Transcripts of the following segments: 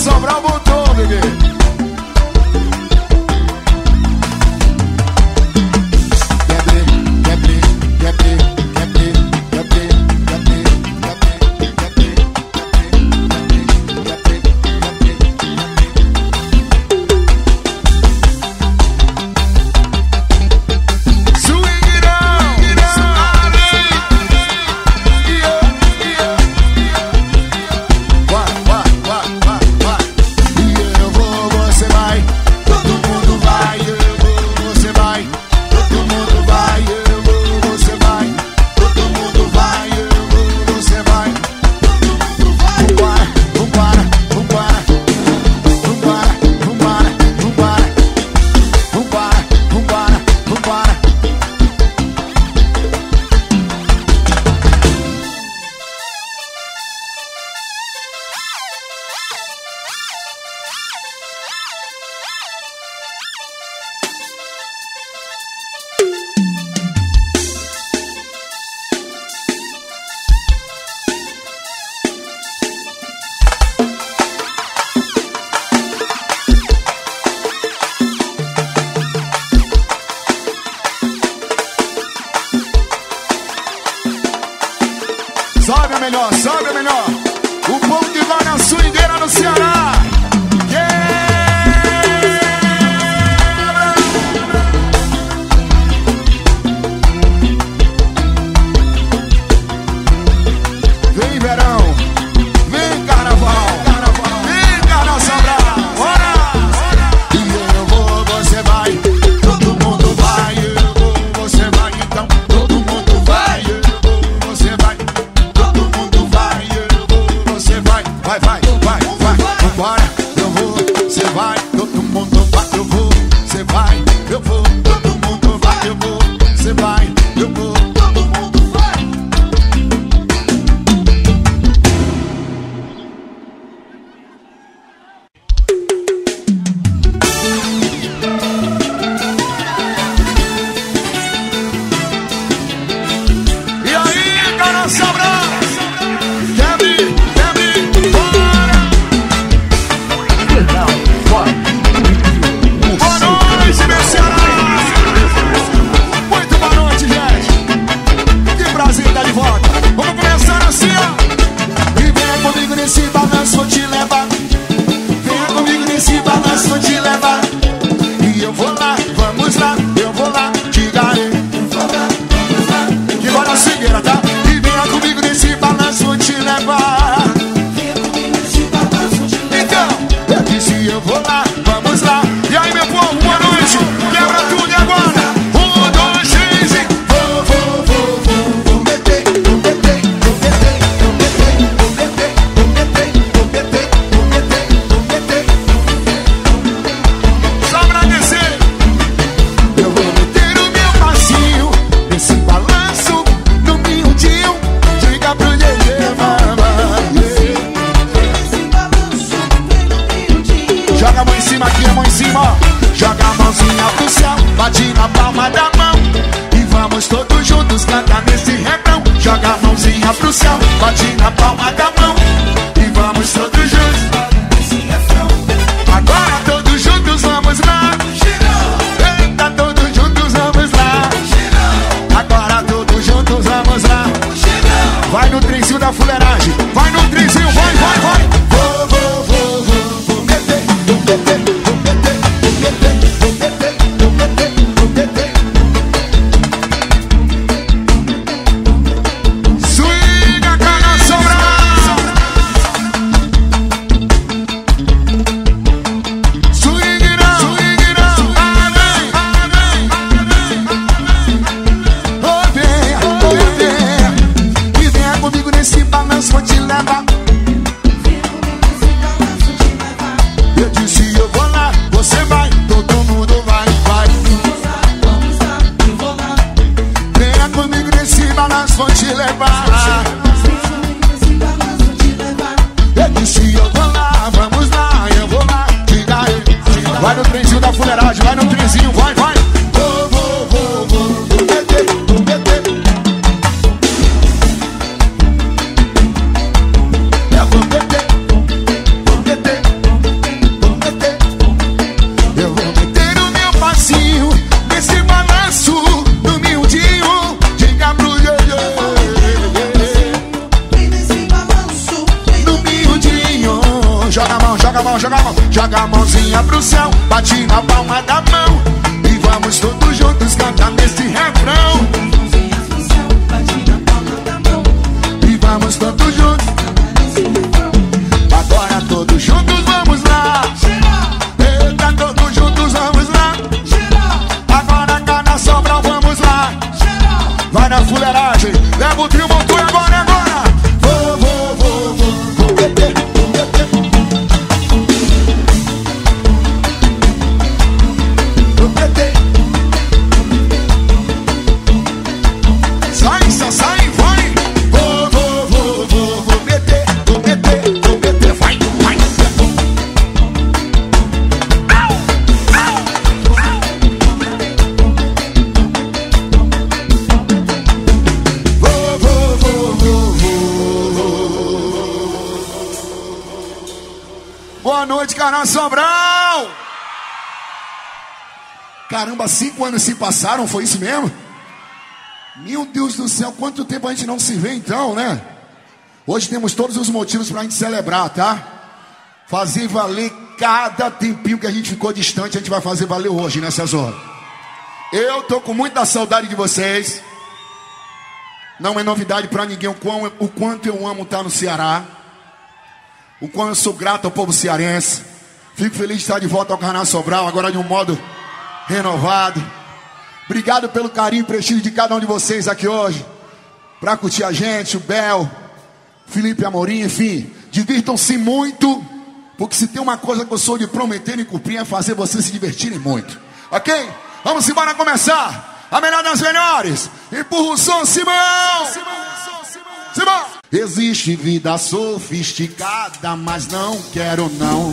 Sobral botou, bebê. Uíla Costa! joga a mão, joga a mão. Joga a mãozinha pro céu, bate na palma da mão e vamos todos juntos cantar nesse refrão. Joga a mãozinha pro céu, bate na palma da mão e vamos todos juntos cantar nesse refrão. Agora todos juntos vamos lá. Eita, todos juntos vamos lá. Agora cá na Sobral vamos lá. Vai na fuleiragem, leva o tributo agora, agora. Carna Sobral! Caramba, 5 anos se passaram, foi isso mesmo? Meu Deus do céu, quanto tempo a gente não se vê então, né? Hoje temos todos os motivos pra gente celebrar, tá? Fazer valer cada tempinho que a gente ficou distante, a gente vai fazer valer hoje, nessas horas. Eu tô com muita saudade de vocês. Não é novidade pra ninguém o quanto eu amo estar no Ceará. O quanto eu sou grato ao povo cearense. Fico feliz de estar de volta ao Carna Sobral, agora de um modo renovado. Obrigado pelo carinho e prestígio de cada um de vocês aqui hoje, para curtir a gente, o Bel, Felipe Amorim, enfim. Divirtam-se muito, porque se tem uma coisa que eu sou de prometer e cumprir é fazer vocês se divertirem muito. Ok? Vamos embora começar. A melhor das melhores. Empurra o som, Simão! Simão! Existe vida sofisticada, mas não quero não,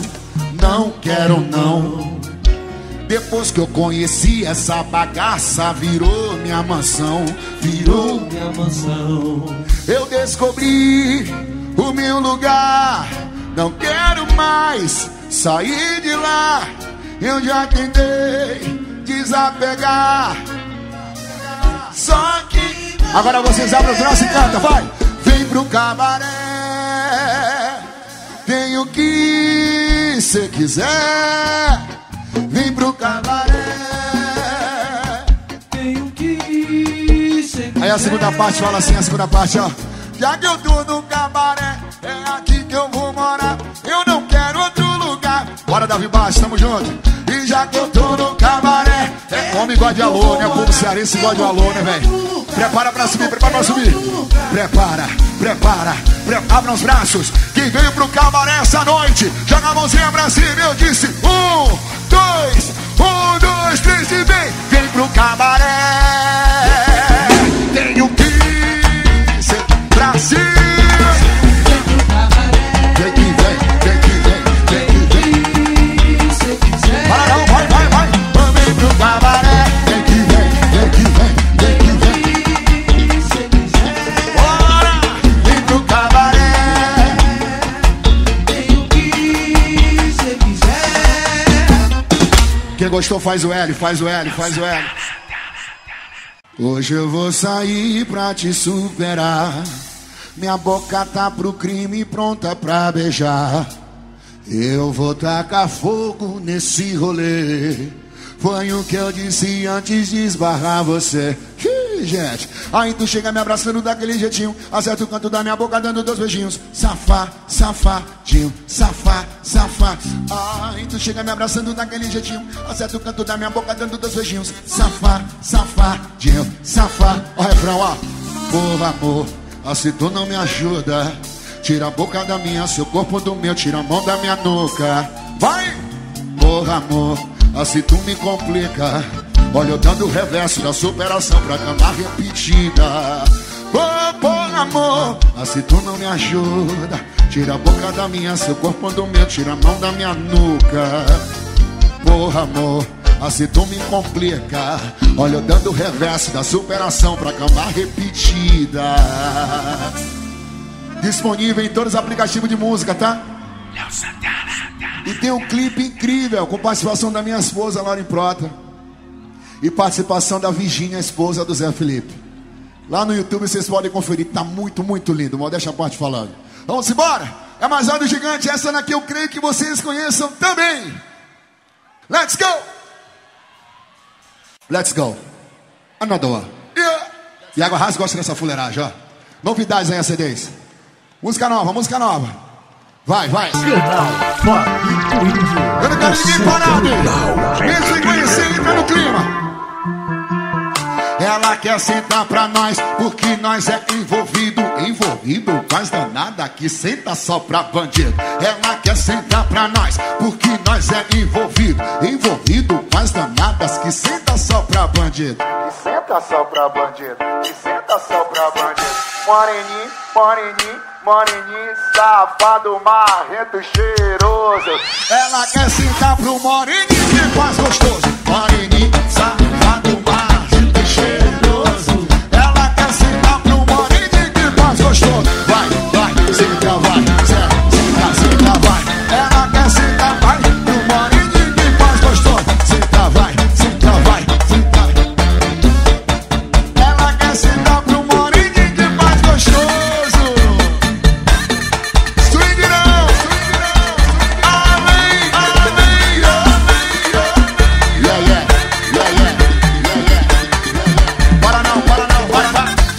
não quero não. Depois que eu conheci essa bagaça, virou minha mansão, virou minha mansão. Eu descobri o meu lugar, não quero mais sair de lá. Eu já tentei desapegar, só que... Agora vocês abrem o braço e cantam, vai! Vem pro cabaré, tem o que cê quiser. Vem pro cabaré, tem o que cê quiser. Aí a segunda parte fala assim, a segunda parte, ó. Já que eu tô no cabaré, é aqui que eu vou morar. Eu não quero outro lugar. Bora, Davi Baixo, tamo junto. E já que eu tô no cabaré, homem igual de alô, né? O povo cearense igual de alô, né, velho? Prepara pra subir, prepara pra subir. Prepara. Abra os braços. Quem veio pro cabaré essa noite, joga a mãozinha pra cima. Eu disse: 1, 2, 1, 2, 3 e vem. Vem pro cabaré. Tenho que ser Brasil. Vem que vem, vem que vem. Para não, vai. Vem pro cabaré. Quem gostou faz o L. Hoje eu vou sair pra te superar. Minha boca tá pro crime, pronta pra beijar. Eu vou tacar fogo nesse rolê. Foi o que eu disse antes de esbarrar você. Gente, aí tu chega me abraçando daquele jeitinho, acerta o canto da minha boca dando 2 beijinhos. Safadinho, safá. Aí tu chega me abraçando daquele jeitinho, acerta o canto da minha boca dando 2 beijinhos. Safadinho, safá. Ó o refrão, ó. Por amor, se tu não me ajuda, tira a boca da minha, seu corpo do meu, tira a mão da minha nuca. Vai! Por amor, se tu me complica, olha eu dando o reverso da superação pra cama repetida. Oh, por amor, se tu não me ajuda, tira a boca da minha, seu corpo do meu, tira a mão da minha nuca. Por amor, se tu me complica, olha eu dando o reverso da superação pra cama repetida. Disponível em todos os aplicativos de música, tá? Léo Santana. E tem um clipe incrível com participação da minha esposa, Lauren Prota, e participação da Virgínia, esposa do Zé Felipe. Lá no YouTube vocês podem conferir. Tá muito lindo. Modéstia à parte falando. Vamos embora? Amazônia Gigante, essa daqui eu creio que vocês conheçam também. Let's go! Let's go. Another one. Yeah. E Água Rasga gosta dessa fuleiragem, ó. Novidades aí, acidez. Música nova, música nova. Vai, vai. Canal Fabito Índio. Eu não quero ninguém parado. Vem se conhecer, entra no clima. Ela quer sentar pra nós, porque nós é envolvido. Envolvido faz danada que senta só pra bandido. Ela quer sentar pra nós, porque nós é envolvido. Envolvido faz danadas que senta só pra bandido. Que senta só pra bandido, que senta só pra bandido. Morini, Morini, Morini, safado, marrento, cheiroso. Ela quer sentar pro Morini que faz gostoso. Morini, safado, marrento. Ela quer sentar pro Morini que faz gostoso. Vai, vai, senta, vai, senta, senta, vai. Ela quer sentar, vai, pro Morini que faz gostoso. Senta, vai, senta, vai, senta. Ela quer sentar pro Morini que faz gostoso. Swingirão, swingirão. Amém, amém, amém, amém. Yeah, yeah, yeah, yeah.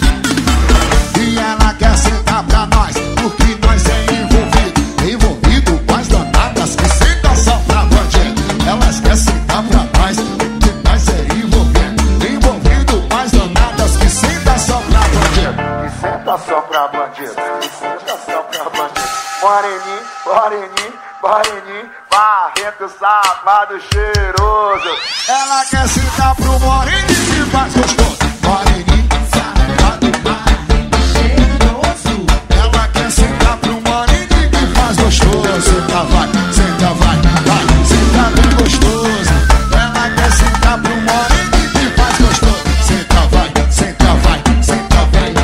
Só pra bandido, só pra bandido. Moreninho, moreninho, moreninho, barreto, safado, cheiroso. Ela quer sentar pro Morini que faz gostoso. Moreninho, safado, barreto, cheiroso. Ela quer sentar pro Morini que faz gostoso. Senta, vai, senta, vai, vai, senta bem gostoso. Ela quer sentar pro Morini que faz gostoso. Senta, vai, senta, vai, senta bem.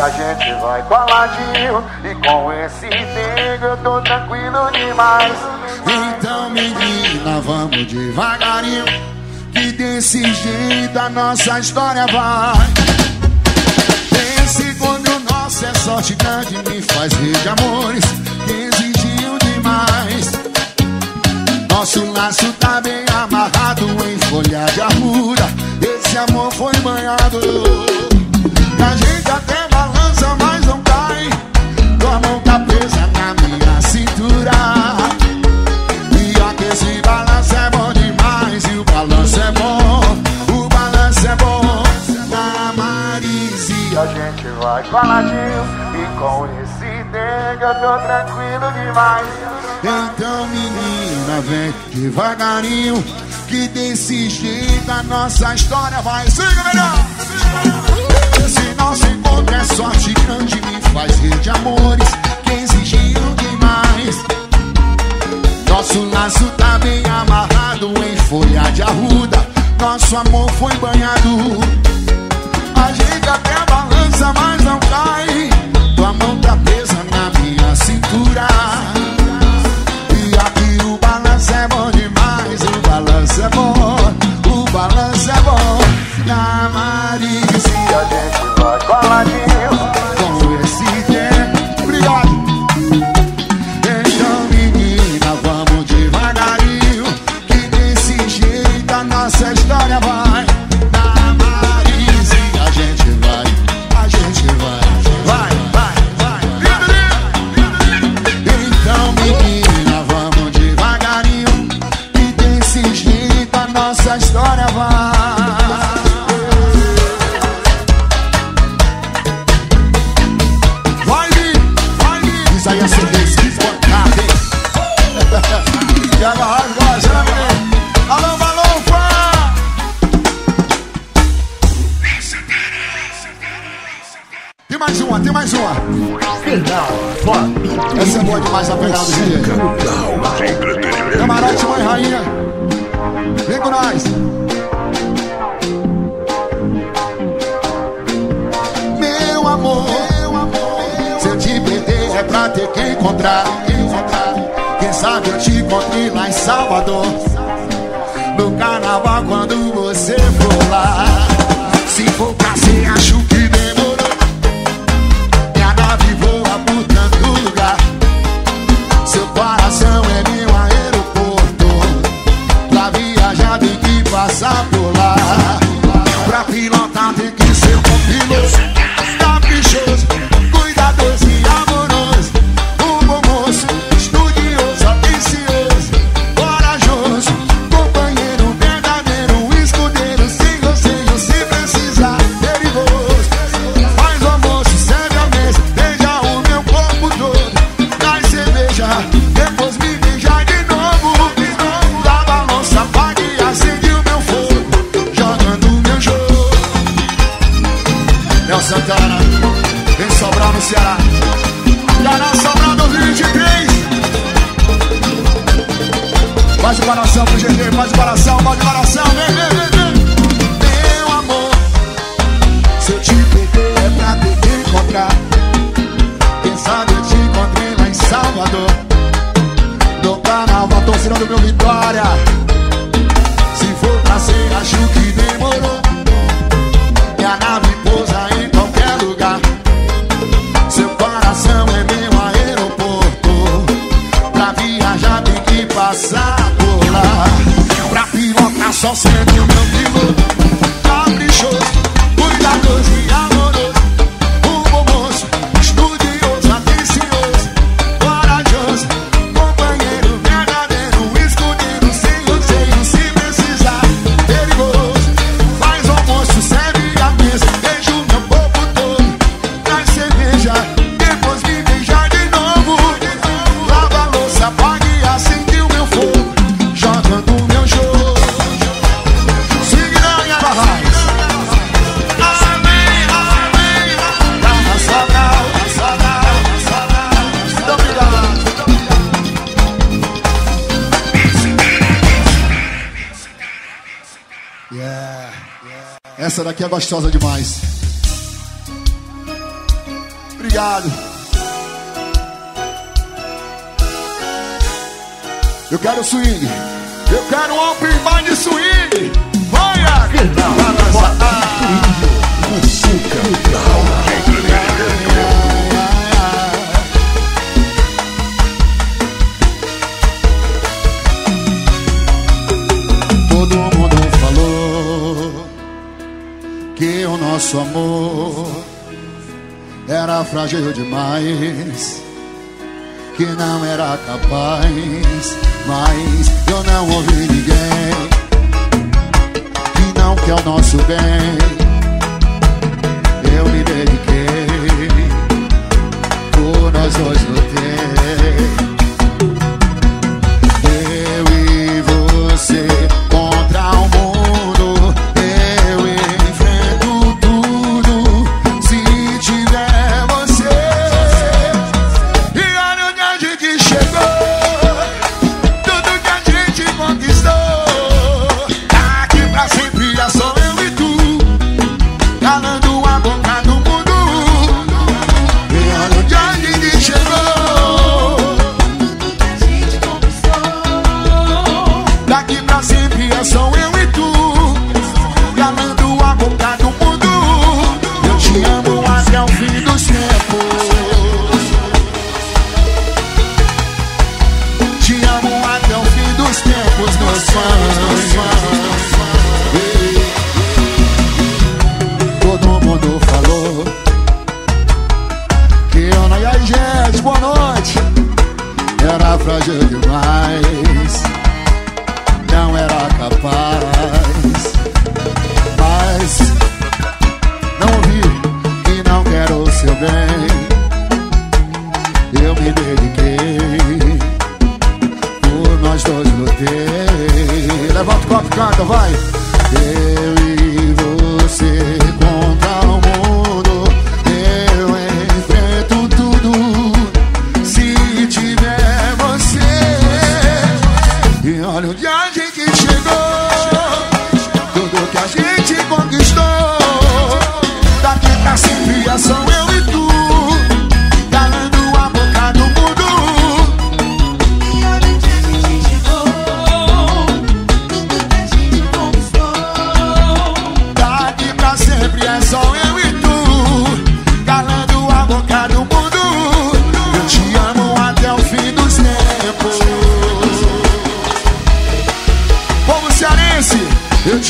A gente vai coladinho e com esse nego eu tô tranquilo demais. Então menina, vamos devagarinho, que desse jeito a nossa história vai. Esse encontro nosso é sorte grande, me faz rir de amores que exigiu demais. Nosso laço tá bem amarrado em folha de arruda, esse amor foi banhado. A gente até balança, mas não cai. Tua mão tá presa na minha cintura. E que esse balanço é bom demais. E o balanço é bom, o balanço é bom. Na Marise a gente vai coladinho e com esse nega eu tô tranquilo demais. Então menina, vem devagarinho, que desse jeito a nossa história vai. Siga melhor. Esse nosso encontro é sorte grande, me faz rir de amores que exigiu demais. Nosso laço tá bem amarrado em folha de arruda, nosso amor foi banhado. A gente até balança, mas não cai. Tua mão tá presa na minha cintura. E aqui o balanço é bom demais. O balanço é bom, o balanço é bom. Na Marise a gente vai coladinho com esse tempo. Obrigado. Então menina, vamos devagarinho, que desse jeito a nossa história vai. Na Marise a gente vai, vai, vai, vai. Então menina, vamos devagarinho, que desse jeito a nossa história vai. Canal Fabito Essa é boa demais, a pegada de Camarote, mãe, rainha. Vem com nós. Meu amor, se eu te perder é pra ter que encontrar. Quem sabe eu te encontrei lá em Salvador, no carnaval quando você for lá. Se for pra ser, acho que demorou. E a nave voa por tanto lugar. Seu coração é meu aeroporto. Pra viajar tem que passar por lá. Pra pilotar tem que ser um piloto caprichoso, cuidadoso e amoroso. Um bom moço, estudioso, atencioso, corajoso, companheiro verdadeiro, escudeiro. Sem conselho, se precisar, perigoso. Faz o almoço, serve a mesa, beija o meu corpo todo. Traz cerveja, depois me beija de novo. Da balança, apague e acende o meu fogo, jogando o meu jogo. Léo Santana, em Sobral, no Ceará. Canal Sobral 2023. Faz o coração pro GG, faz o coração, vem. Meu amor, se eu te perder é pra ter que encontrar. Quem sabe eu te encontrei lá em Salvador, no carnaval, torcida do meu Vitória. Se for pra ser, acho que demorou. E a nave pousa em qualquer lugar. Seu coração é meu aeroporto. Pra viajar tem que passar por lá. Pra pilotar só sendo o meu piloto. Caprichoso, cuidadoso e amoroso. Um bom moço, estudioso, atencioso, corajoso, companheiro verdadeiro, escudeiro, sem conselho, se precisar, perigoso. Faz o almoço, serve a mesa, beija o meu corpo todo. Traz cerveja, depois me beija de novo. Lava a louça, apaga e acende o meu fogo, jogando o meu jogo. Seguirão e abarrais. Amém, amém. Carna Sobral, muito obrigado. Yeah. Essa daqui é gostosa demais. Obrigado. Eu quero swing. Eu quero um open bar de swing. Olha! Pra dançar. Todo mundo falou que o nosso amor era frágil demais, que não era capaz, mas eu não ouvi ninguém que não quer o nosso bem. Eu me dediquei, por nós dois lutei. Eu e você contra o mundo, eu enfrento tudo se tiver você. E olha onde a gente chegou, tudo que a gente conquistou. Aqui pra sempre já sou eu e tu, calando a boca do mundo. E olha onde a gente chegou, daqui pra sempre é só eu e tu, calando a boca do mundo. Eu te amo até o fim dos tempos. Te amo até o fim dos tempos, meus fãs. Todo mundo falou que eu não... E aí, gente, boa noite. Era frágil demais, não era capaz, mas não ouvi e não quero o seu bem. Eu me dediquei, por nós dois lutei. Levanta o copo e canta, vai. Eu e você contra o mundo, eu enfrento tudo se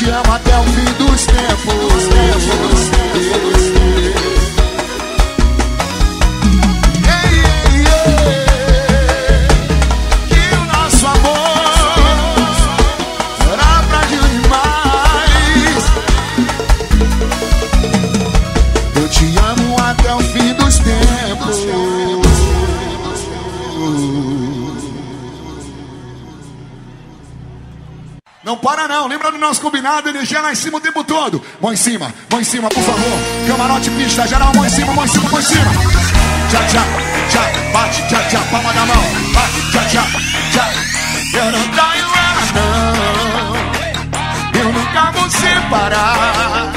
te amo até o fim dos tempos. Que o nosso amor será pra demais. Eu te amo até o fim dos tempos. Não para não, lembra do nosso combinado, energia lá em cima o tempo todo. Mão em cima, por favor. Camarote, pista, geral, mão em cima, mão em cima, mão em cima. Tchá, tchá, tchá, bate, tchá, tchá, palma da mão. Bate, tchá, tchá, tchá. Eu não traio ela não, eu nunca vou separar.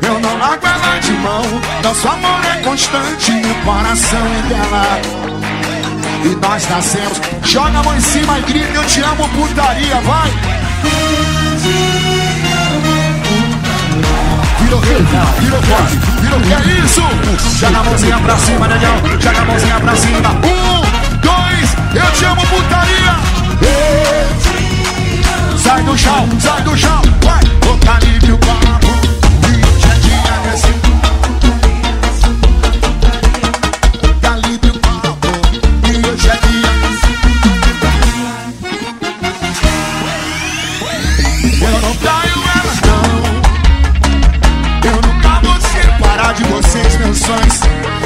Eu não largo ela de mão, nosso amor é constante, meu coração é dela. E nós nascemos, joga a mão em cima e grita, eu te amo putaria, vai! Virou rei, virou quase, virou que é isso? Joga a mãozinha pra cima, negão, joga a mãozinha pra cima. 1, 2, eu te amo putaria! Sai do chão, vai! Botar livre o papo, dia a dia nesse.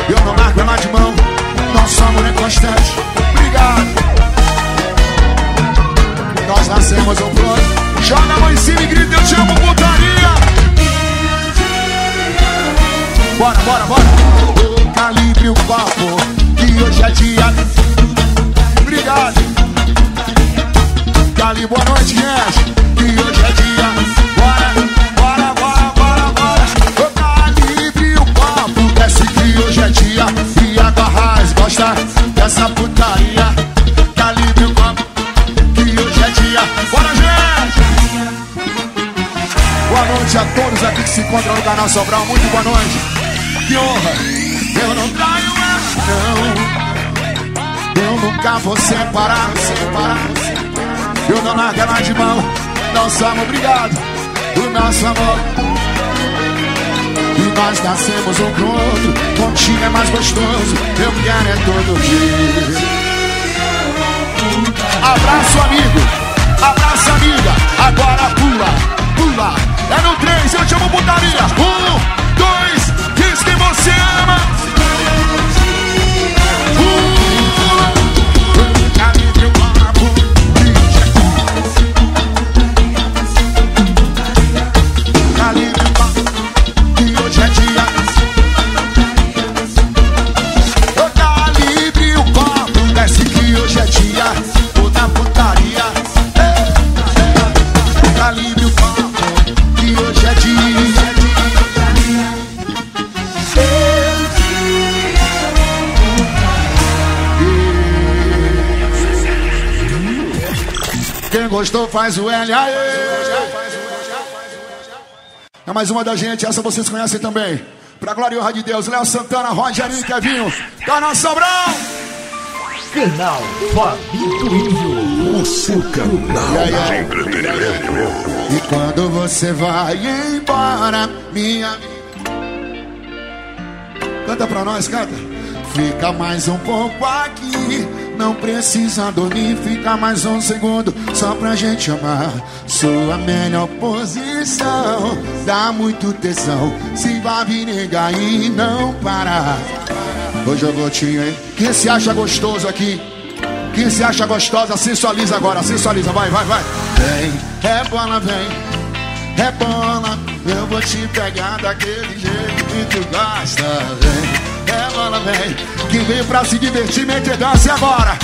Eu não largo ela de mão, nosso amor é constante. Obrigado. Nós nascemos um plano. Joga a mão em cima e grita, eu te amo, putaria. Bora, bora, bora. Calibre o papo, que hoje é dia. Obrigado. Cali, boa noite, gente. Que hoje é dia. Bora. Hoje é dia, viado arrasa, gosta dessa putaria. Calibre o copo, que hoje é dia. Bora, gente! Boa noite a todos aqui que se encontram no Canal Sobral. Muito boa noite. Que honra! Eu não traio ela, não. Eu nunca vou separar, separar. Eu não largo ela de mão. Nosso amor, obrigado. O nosso amor. E nós nascemos um com o outro, contigo é mais gostoso, eu quero é todo dia. Abraço amigo, abraço amiga, agora pula, pula. É no 3, eu te amo putaria. 1, 2, diz que você ama. Gostou, faz o L. Aê! É mais uma da gente, essa vocês conhecem também. Pra glória e honra de Deus, Léo Santana, Rogerinho, Kevinho, Carna Sobral! Canal Fabito Índio, o seu canal de entretenimento. E quando você vai embora, minha... Canta pra nós, canta. Fica mais um pouco aqui. Não precisa dormir, fica mais um segundo só pra gente amar. Sua melhor posição dá muito tesão, se vai me negar e não parar. Hoje eu vou te, hein? Quem se acha gostoso aqui? Quem se acha gostosa, sensualiza agora, sensualiza, vai, vai, vai. Vem, é bola, vem, é bola. Eu vou te pegar daquele jeito que tu gosta, vem. Ela vem, que vem pra se divertir, meter dança é agora,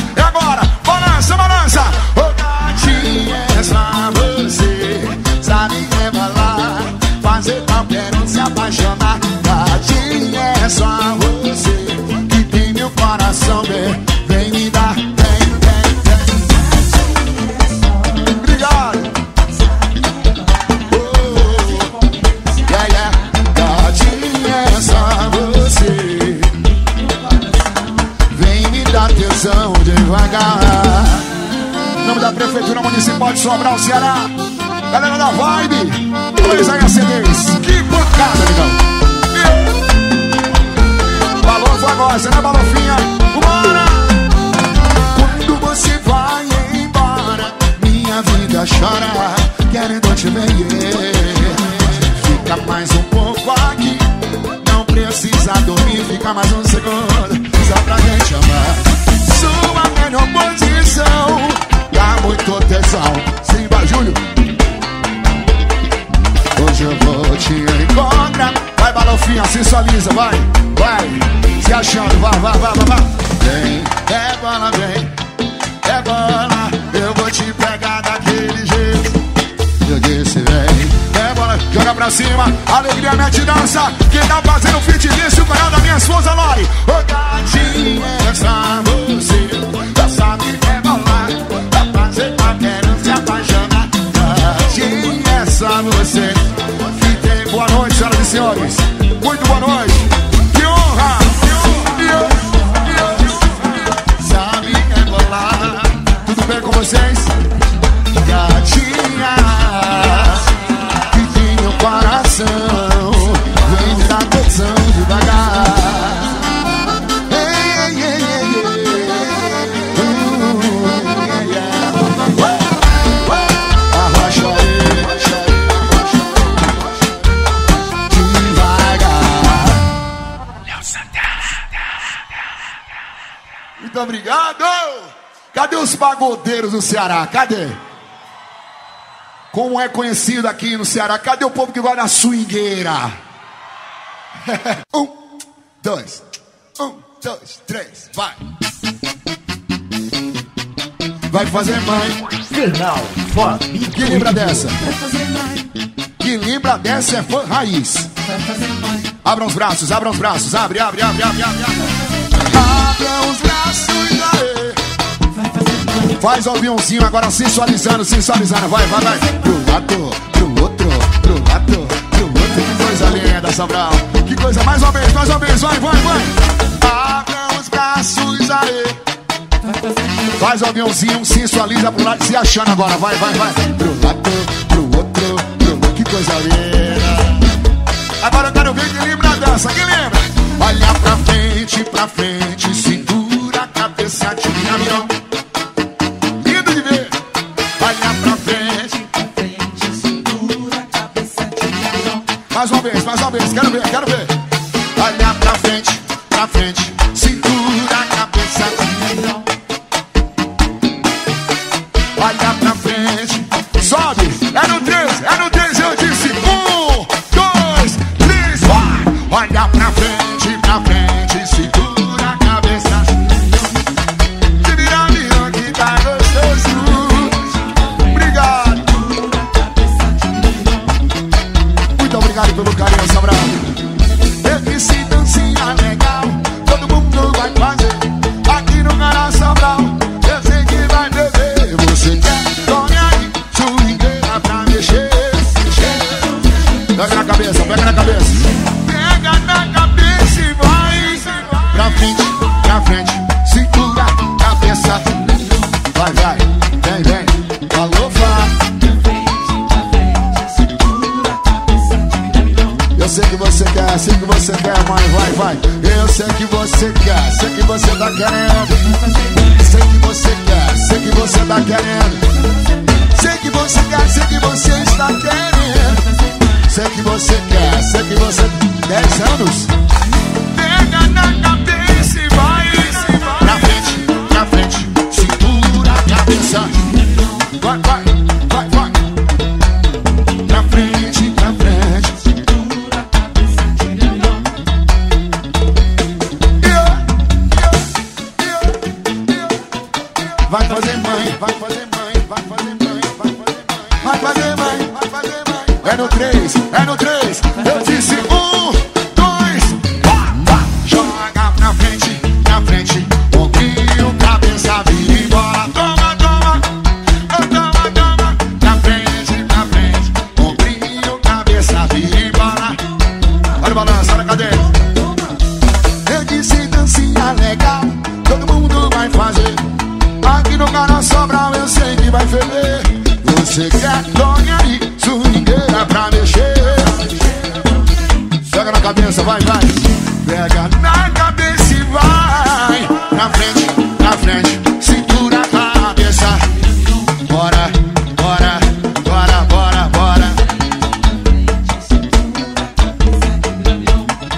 balança, balança. Ô gatinha, é só você, sabe revelar, fazer qualquer um se apaixonar. Gatinha, é só você, que tem meu coração, bem, vem me dar, vem, vem, vem. Obrigado. Oh, yeah, yeah. Gatinha, é só você. Atenção devagar. Nome da Prefeitura Municipal de Sobral, Ceará. Galera da Vibe, 2HCDs. Que pancada, amigão. Balão foi agora, você não é balofinha? Bora! Quando você vai embora, minha vida chora, querendo te ver. Fica mais um pouco aqui, não precisa dormir. Fica mais um segundo, só pra gente amar. Sua melhor posição, dá muito tesão. Simba, Júlio. Hoje eu vou te encontrar. Vai, balofinha, sensualiza, vai, vai. Se achando, vai, vai, vai, vai, vai. Vem, é bola, eu vou te pegar daquele jeito. Eu disse, vem, é bola, joga pra cima. Alegria, mete dança. Quem tá fazendo fit nisso, o canal da minha esposa, Lori. Ô, gatinho, essa você já sabe rebolar. Você tá querendo se apaixonar. Quem é essa você? Que tem boa noite, senhoras e senhores. Muito boa noite. Que honra! Sabe rebolar. Tudo bem com vocês? Gatinha, que tem meu coração, vem me dar atenção devagar. Muito obrigado! Cadê os pagodeiros do Ceará? Cadê? Como é conhecido aqui no Ceará? Cadê o povo que vai na swingueira? 1, 2, 1, 2, 3, vai! Vai fazer mãe! Canal Fabito. Que lembra dessa? Vai fazer mãe! Que lembra dessa é fã raiz! Vai fazer mãe! Abra os braços, abre! Abra os braços, aê. Faz o aviãozinho agora sensualizando. Vai. Pro lado, pro outro, pro lado, pro outro. Que coisa linda, Sobral. Que coisa, mais uma vez, vai. Abra os braços, aê. Faz o aviãozinho, sensualiza pro lado, se achando agora. Vai. Pro lado, pro outro, pro outro. Que coisa linda. Agora eu quero ver que lembra dessa, que lembra? Olha pra frente, segura a cabeça de caminhão. Lindo de ver. Olha pra frente, segura a cabeça de caminhão. Mais uma vez, quero ver. Olha pra frente, segura a cabeça de caminhão. Olha pra frente, sobe, é no 3, eu disse 1, 2, 3, vai. Olha pra frente. Pra frente, segura a cabeça. Se vira, meu, que tá gostoso. Obrigado. Muito obrigado pelo carinho, Sobral. Teve se dancinha legal, todo mundo vai fazer aqui no Canal Sobral. Eu sei que vai beber. Você quer? Tome aí, swingueira pra mexer. Pega na cabeça. Pra frente, segura a cabeça. Vai, vem, falou, pra frente, segura a cabeça. Eu sei que você quer, mãe, vai. Eu sei que você tá querendo. Sei que você tá querendo. Sei que você está querendo. Sei que você 10 anos. Pega na cabeça. Pra frente, segura a cabeça. Vai. Pra frente, segura a cabeça de leão. Vai fazer mãe. É no 3, eu disse 1, 2, pá. Joga pra frente. Aqui no Canal Sobral eu sei que vai ferver. Você quer, tome aí, vai, vai. Pega na cabeça e vai. Na frente, cintura, cabeça. Bora, bora, bora, bora, bora.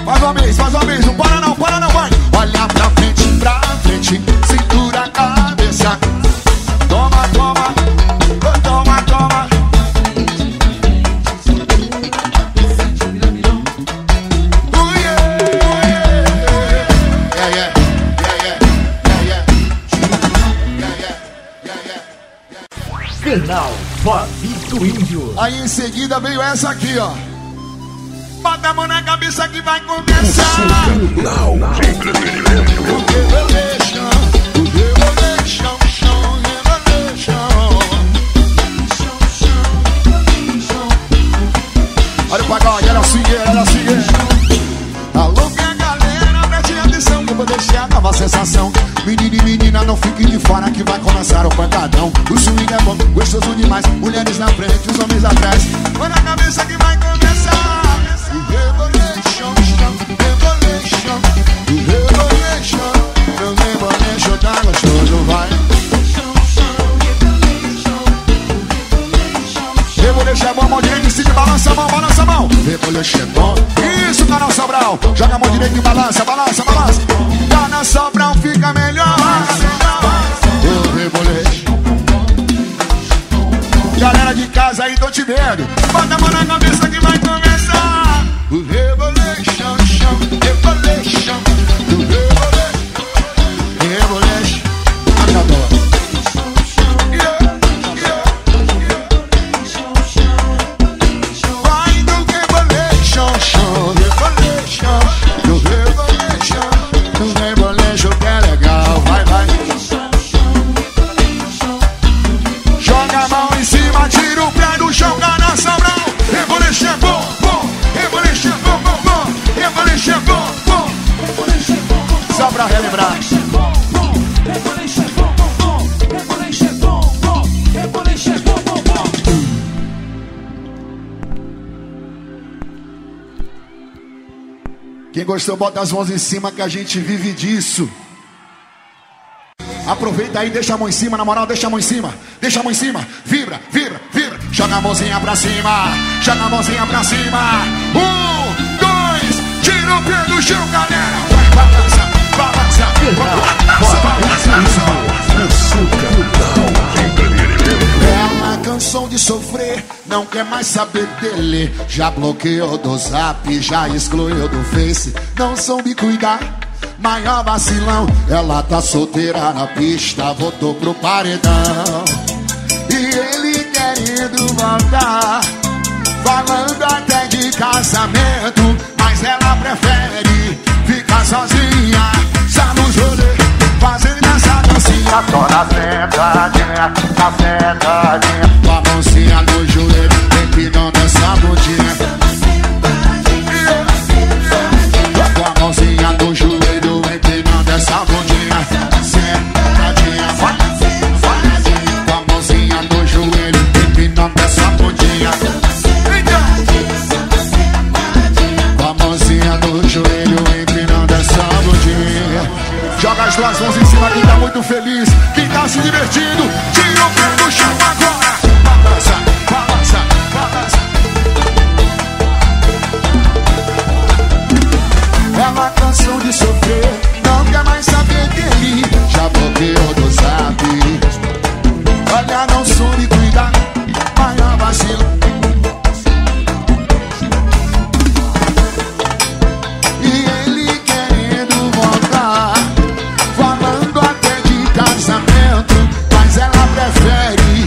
Faz uma vez, não para não, para não, vai. Olha pra frente, cintura, cabeça. Toma, toma, toma, toma. Canal Fabito Índio. Aí em seguida veio essa aqui, ó. Bota a mão na cabeça que vai começar. Não, não. Olha o pagode, olha o swing, olha o swing. Alô, minha galera, preste atenção que eu vou deixar a nova sensação. Menino e menina, não fiquem de fora que vai começar o pancadão. O swing é bom, gostoso demais. Mulheres na frente, os homens atrás. Põe na cabeça que vai começar. O Revolution, Revolution, Revolution. Meu Revolution tá gostoso, vai. Revolution é bom, mão direita, se balança a mão, balança a mão. Revolution é bom. Isso, Canal Sobral. Joga a mão direita e balança, balança, balança. Canal Sobral fica melhor. O Revolution. Galera de casa aí, tô te vendo. Bota a mão na cabeça que vai começar. O Revolution, Revolution, Revolution, Revolution. Acabou. Yeah, yeah, yeah. Vai do Revolution, Revolution, do Revolution, do Revolution que é legal. Vai, vai. Joga a mão em cima, tira o pé do chão, Cana Sobral. Revolution é bom, bom. Revolution é bom, bom, bom. Revolution é bom, bom. Só pra relembrar. Revolution é bom, bom, bom. Revolution é bom, bom. Revolution é bom, bom, bom. Quem gostou, bota as mãos em cima que a gente vive disso. Aproveita aí, deixa a mão em cima, na moral, deixa a mão em cima. Deixa a mão em cima, vibra, vibra, vibra. Joga a mãozinha pra cima, joga a mãozinha pra cima. 1, 2, tira o pé do chão, galera. Vai, balança, balança, balança. Ela cansou de sofrer, não quer mais saber dele. Já bloqueou do zap, já excluiu do face. Não soube cuidar, maior vacilão. Ela tá solteira na pista, voltou pro paredão. E ele querendo voltar, falando até de casamento. Mas ela prefere ficar sozinha, só nos rolê, fazendo essa dancinha. Só na sentadinha, na sentadinha, com a mãozinha no joelho, empinando essa bundinha. Só na sentadinha, com a mãozinha no joelho, essa bundinha, sentadinha, vai, vai. Com a mãozinha no joelho, empinando essa bundinha. Com a mãozinha no joelho, empinando essa bundinha. Joga as duas mãos em cima, quem tá muito feliz, quem tá se divertindo, tira o pé do chão agora. Balança, balança, balança. Ela cansou de sofrer, não quer mais saber dele. Já bloqueou do zap, olha, não soube cuidar, maior vacilo. E ele querendo voltar, falando até de casamento. Mas ela prefere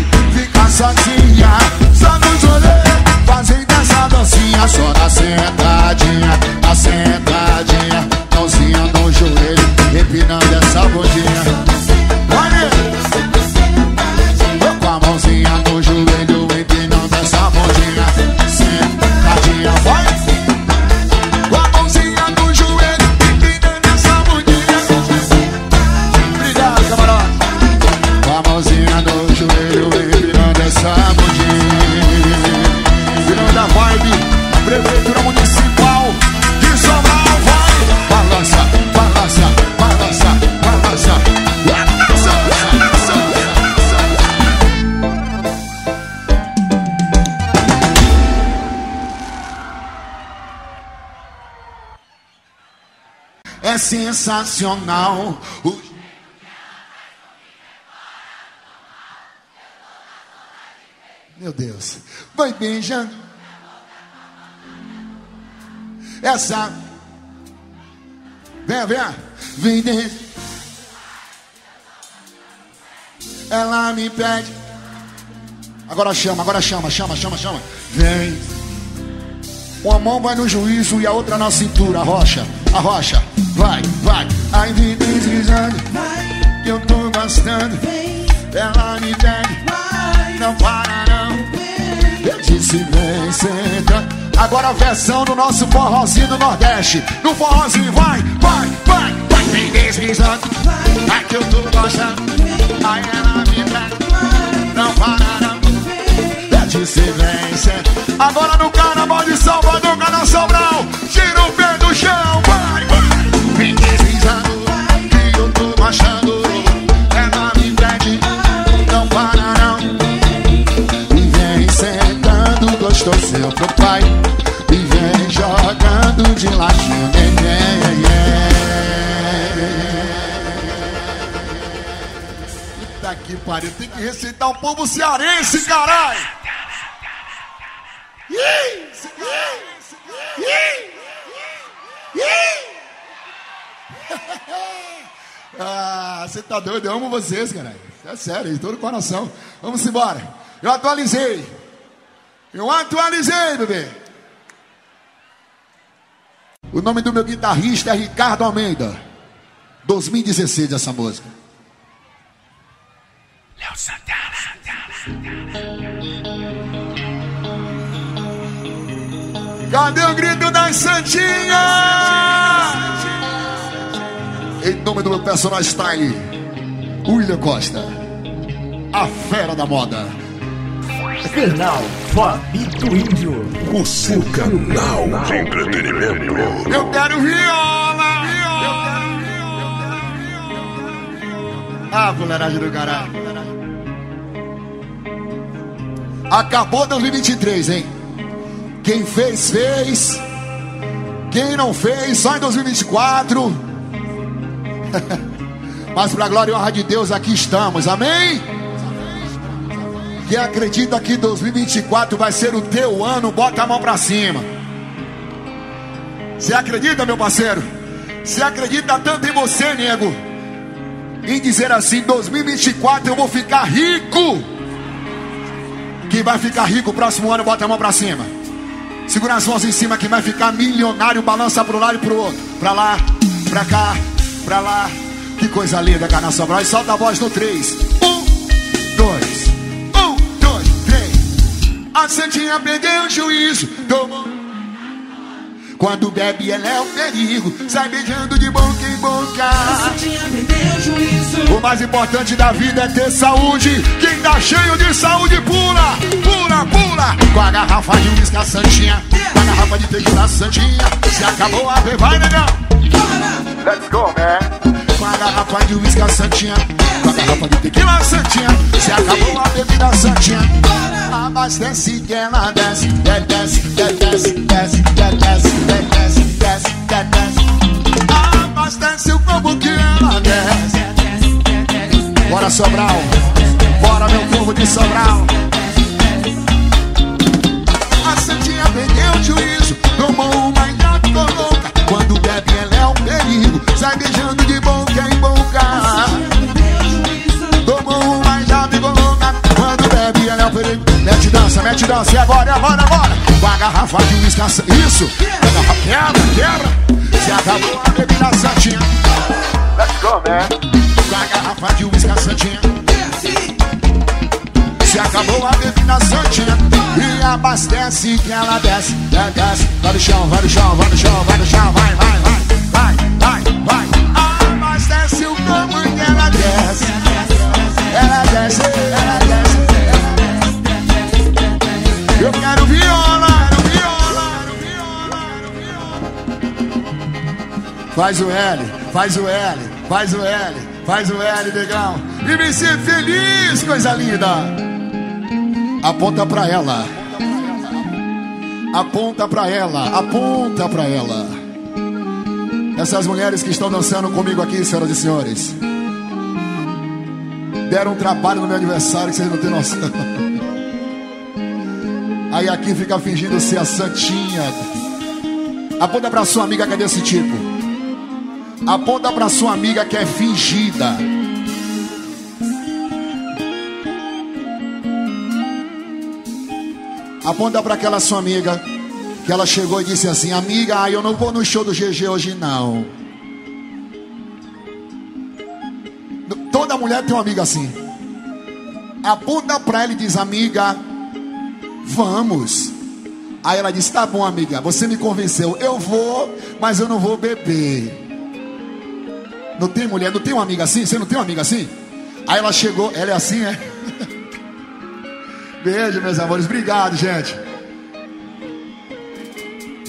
é sensacional. Meu Deus. Vai beijando. Essa. Vem, vem. Vem dentro. Ela me pede. Agora chama. Vem. Uma mão vai no juízo e a outra na cintura. Arrocha. Vai. Aí vem deslizando. Vai. Que eu tô gostando. Vem. Ela me pede. Vai. Não para não. Vem. Eu disse vem, senta. Agora a versão do nosso forrozinho do Nordeste. No forrozinho vai. Vem deslizando. Vai. Que eu tô gostando. Aí ela me pede. Não para não. Se vence. Agora no carnaval de Salvador, Carna Sobral, tira o pé do chão, vai. Vem deslizando, que eu tô achando. Ela me pede, não para não. E vem sentando, gostou seu papai. E vem jogando de latinho, Puta que pariu, tem que receitar o povo cearense, caralho. Ah, você tá doido, eu amo vocês, caralho. É sério, de todo o coração. Vamos embora. Eu atualizei, bebê. O nome do meu guitarrista é Ricardo Almeida. 2016 essa música. Léo Santana. Cadê o grito das Santinhas? Em nome do meu personal style, Uíla Costa, a fera da moda. Canal Fabito Índio, o seu canal de entretenimento. Eu quero viola. Ah, fuleiragem do caralho. Acabou 2023, hein? Quem fez, fez. Quem não fez, só em 2024. Mas pra glória e honra de Deus, aqui estamos, amém? Quem acredita que 2024 vai ser o teu ano, bota a mão pra cima. Você acredita, meu parceiro? Você acredita tanto em você, nego? Em dizer assim, 2024 eu vou ficar rico. Quem vai ficar rico o próximo ano, bota a mão pra cima. Segura as mãos em cima que vai ficar milionário. Balança pro lado e pro outro. Pra lá, pra cá, pra lá. Que coisa linda, Carna Sobral. E solta a voz no 3. 1, 2. 1, 2, 3. A Santinha perdeu o juízo. Tomou. Quando bebe ela é um perigo. Sai beijando de boca em boca. A Santinha perdeu o juízo. O mais importante da vida é ter saúde. Quem tá cheio de saúde pula. Com a garrafa de uísque a Santinha, com a garrafa de tequila a Santinha. Se acabou a ver, vai negão. Let's go, man. Com a garrafa de uísque a Santinha, com a garrafa de tequila a Santinha. Se acabou a bebida Santinha. Abastece que ela desce. Desce. Abastece o povo que ela desce. Bora Sobral, bora meu povo de Sobral. Perdeu o juízo, tomou uma engata louca. Quando bebe ela é um perigo, sai beijando de boca em boca. Tomou uma engata louca. Quando bebe ela é um perigo. Mete dança, e agora. Com a garrafa de uísque, isso. A garrafa quebra. Se acabou a bebida Santinha. Let's go, man. Com a garrafa de uísque Santinha. Se acabou a bebida Santinha. E abastece que ela desce. Vai no chão, vai. Abastece o como que ela desce. Ela desce. Eu quero viola. Faz o L, negão. E me ser feliz, coisa linda. Aponta pra ela. Essas mulheres que estão dançando comigo aqui, senhoras e senhores, deram um trabalho no meu aniversário que vocês não têm noção. Aí aqui fica fingindo ser a santinha. Aponta pra sua amiga que é desse tipo. Aponta pra sua amiga que é fingida. Aponta pra aquela sua amiga que ela chegou e disse assim: amiga, eu não vou no show do GG hoje não. Toda mulher tem uma amiga assim. Aponta pra ela e diz: amiga, vamos. Aí ela diz: tá bom, amiga, você me convenceu, eu vou, mas eu não vou beber. Não tem mulher, não tem uma amiga assim? Você não tem uma amiga assim? Aí ela chegou, ela é assim, é? Beijo, meus amores, obrigado, gente.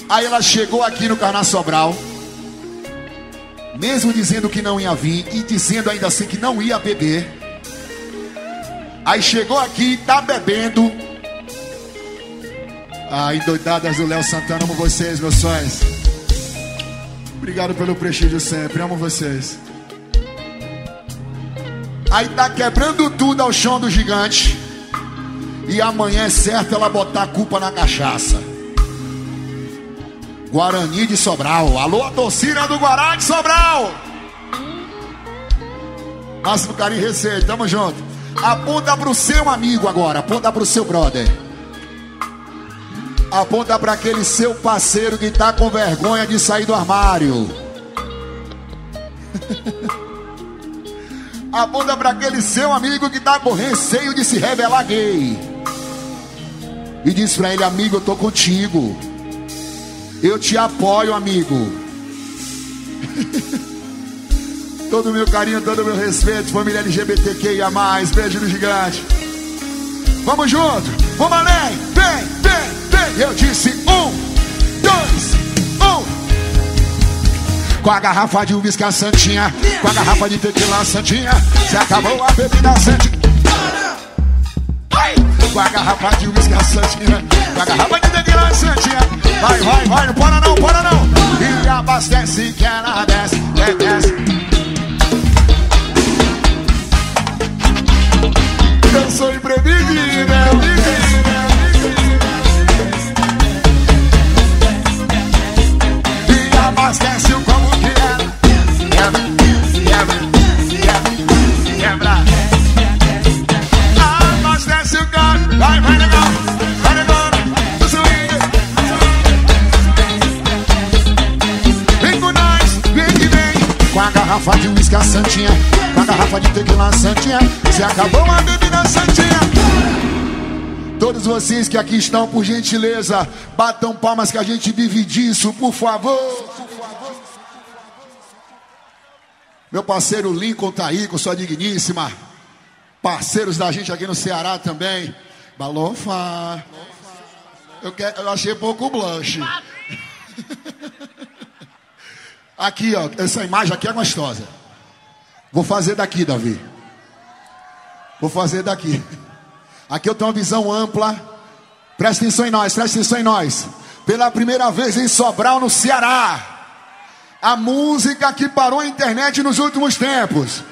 Aí ela chegou aqui no Carna Sobral, mesmo dizendo que não ia vir e dizendo ainda assim que não ia beber. Aí chegou aqui, tá bebendo. Ah, endoidadas do Léo Santana, amo vocês, meus sonhos. Obrigado pelo prestígio sempre, amo vocês. Aí tá quebrando tudo ao chão do gigante. E amanhã é certo ela botar a culpa na cachaça. Guarani de Sobral, alô a torcida do Guarani de Sobral. Máximo carinho e receio, tamo junto. Aponta pro seu amigo agora, aponta pro seu brother. Aponta para aquele seu parceiro que tá com vergonha de sair do armário. Aponta para aquele seu amigo que tá com receio de se revelar gay. E diz para ele: amigo, eu tô contigo. Eu te apoio, amigo. Todo o meu carinho, todo o meu respeito, família LGBTQIA+. Beijo no gigante. Vamos junto, vamos além. Vem, vem. Eu disse 1, 2, 1. Com a garrafa de uísque a santinha, com a garrafa de tequila a santinha, se acabou a bebida santinha. Com a garrafa de uísque a santinha, com a garrafa de tequila a santinha. Vai, vai, vai, não para não, para não. E abastece que ela desce, desce. Eu sou imprevisível. Abastece o como que é. Quebra, quebra, quebra. Abastece o como. Vai, vai legal, vai legal. No swing. Vem com nós, vem que vem. Com a garrafa de uísque a santinha, com a garrafa de tequila santinha, se acabou a bebida santinha. Todos vocês que aqui estão, por gentileza, batam palmas que a gente vive disso, por favor. Meu parceiro Lincoln tá aí com sua digníssima. Parceiros da gente aqui no Ceará também. Balofa. Eu achei pouco blush. Aqui, ó, essa imagem aqui é gostosa. Vou fazer daqui, Davi. Vou fazer daqui. Aqui eu tenho uma visão ampla. Presta atenção em nós, presta atenção em nós. Pela primeira vez em Sobral, no Ceará, a música que parou a internet nos últimos tempos.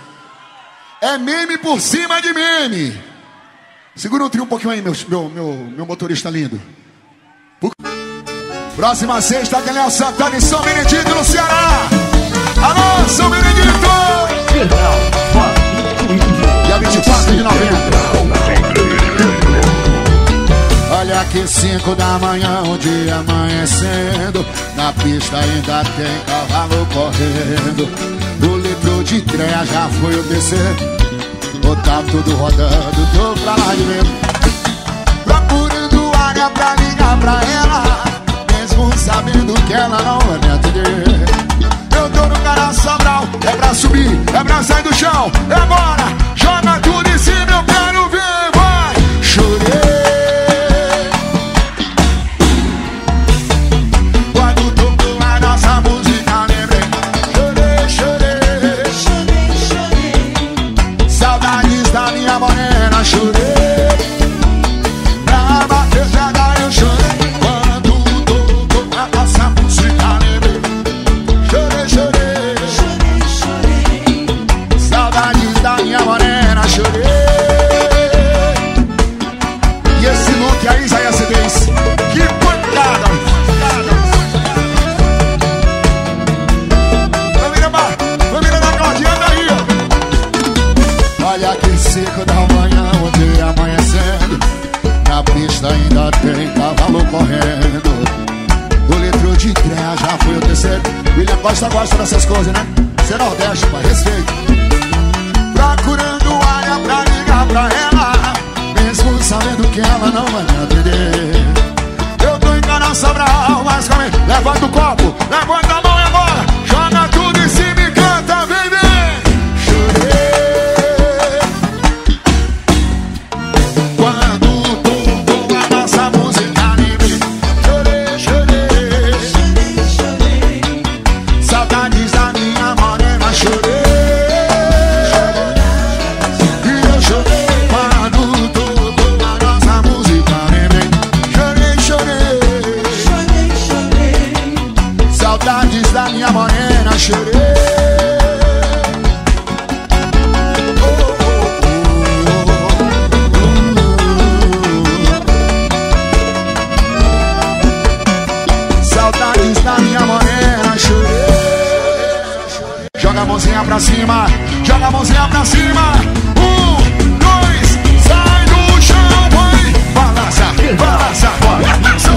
É meme por cima de meme. Segura o trio um pouquinho aí, meu motorista lindo. Próxima sexta, Daniel Santana em São Benedito, no Ceará. Alô, São Benedito! Dia 24 de novembro. Olha que 5 da manhã, o dia amanhecendo. Na pista ainda tem cavalo correndo. O livro de treia já foi o terceiro. Oh, tá tudo rodando, tô pra lá de mesmo. Procurando área pra ligar pra ela, mesmo sabendo que ela não vai me atender. Eu tô no Carna Sobral, é pra subir, é pra sair do chão. É agora, joga tudo em cima, eu quero ver, vai. Chorei. Chorei, chorei. 5 da manhã, o dia amanhecendo. Na pista ainda tem cavalo correndo. O litro de trás já foi o terceiro. Willian Costa gosta dessas coisas, né? Ser nordeste, mas respeito. Procurando área pra ligar pra ela, mesmo sabendo que ela não vai me atender. Eu tô em Canal Sobral, mas calma aí. Levanta o copo, levanta a mão e agora joga tudo em cima e canta, baby. Joga a mãozinha pra cima. 1, 2, sai do chão, vai. Balança, balança, balança,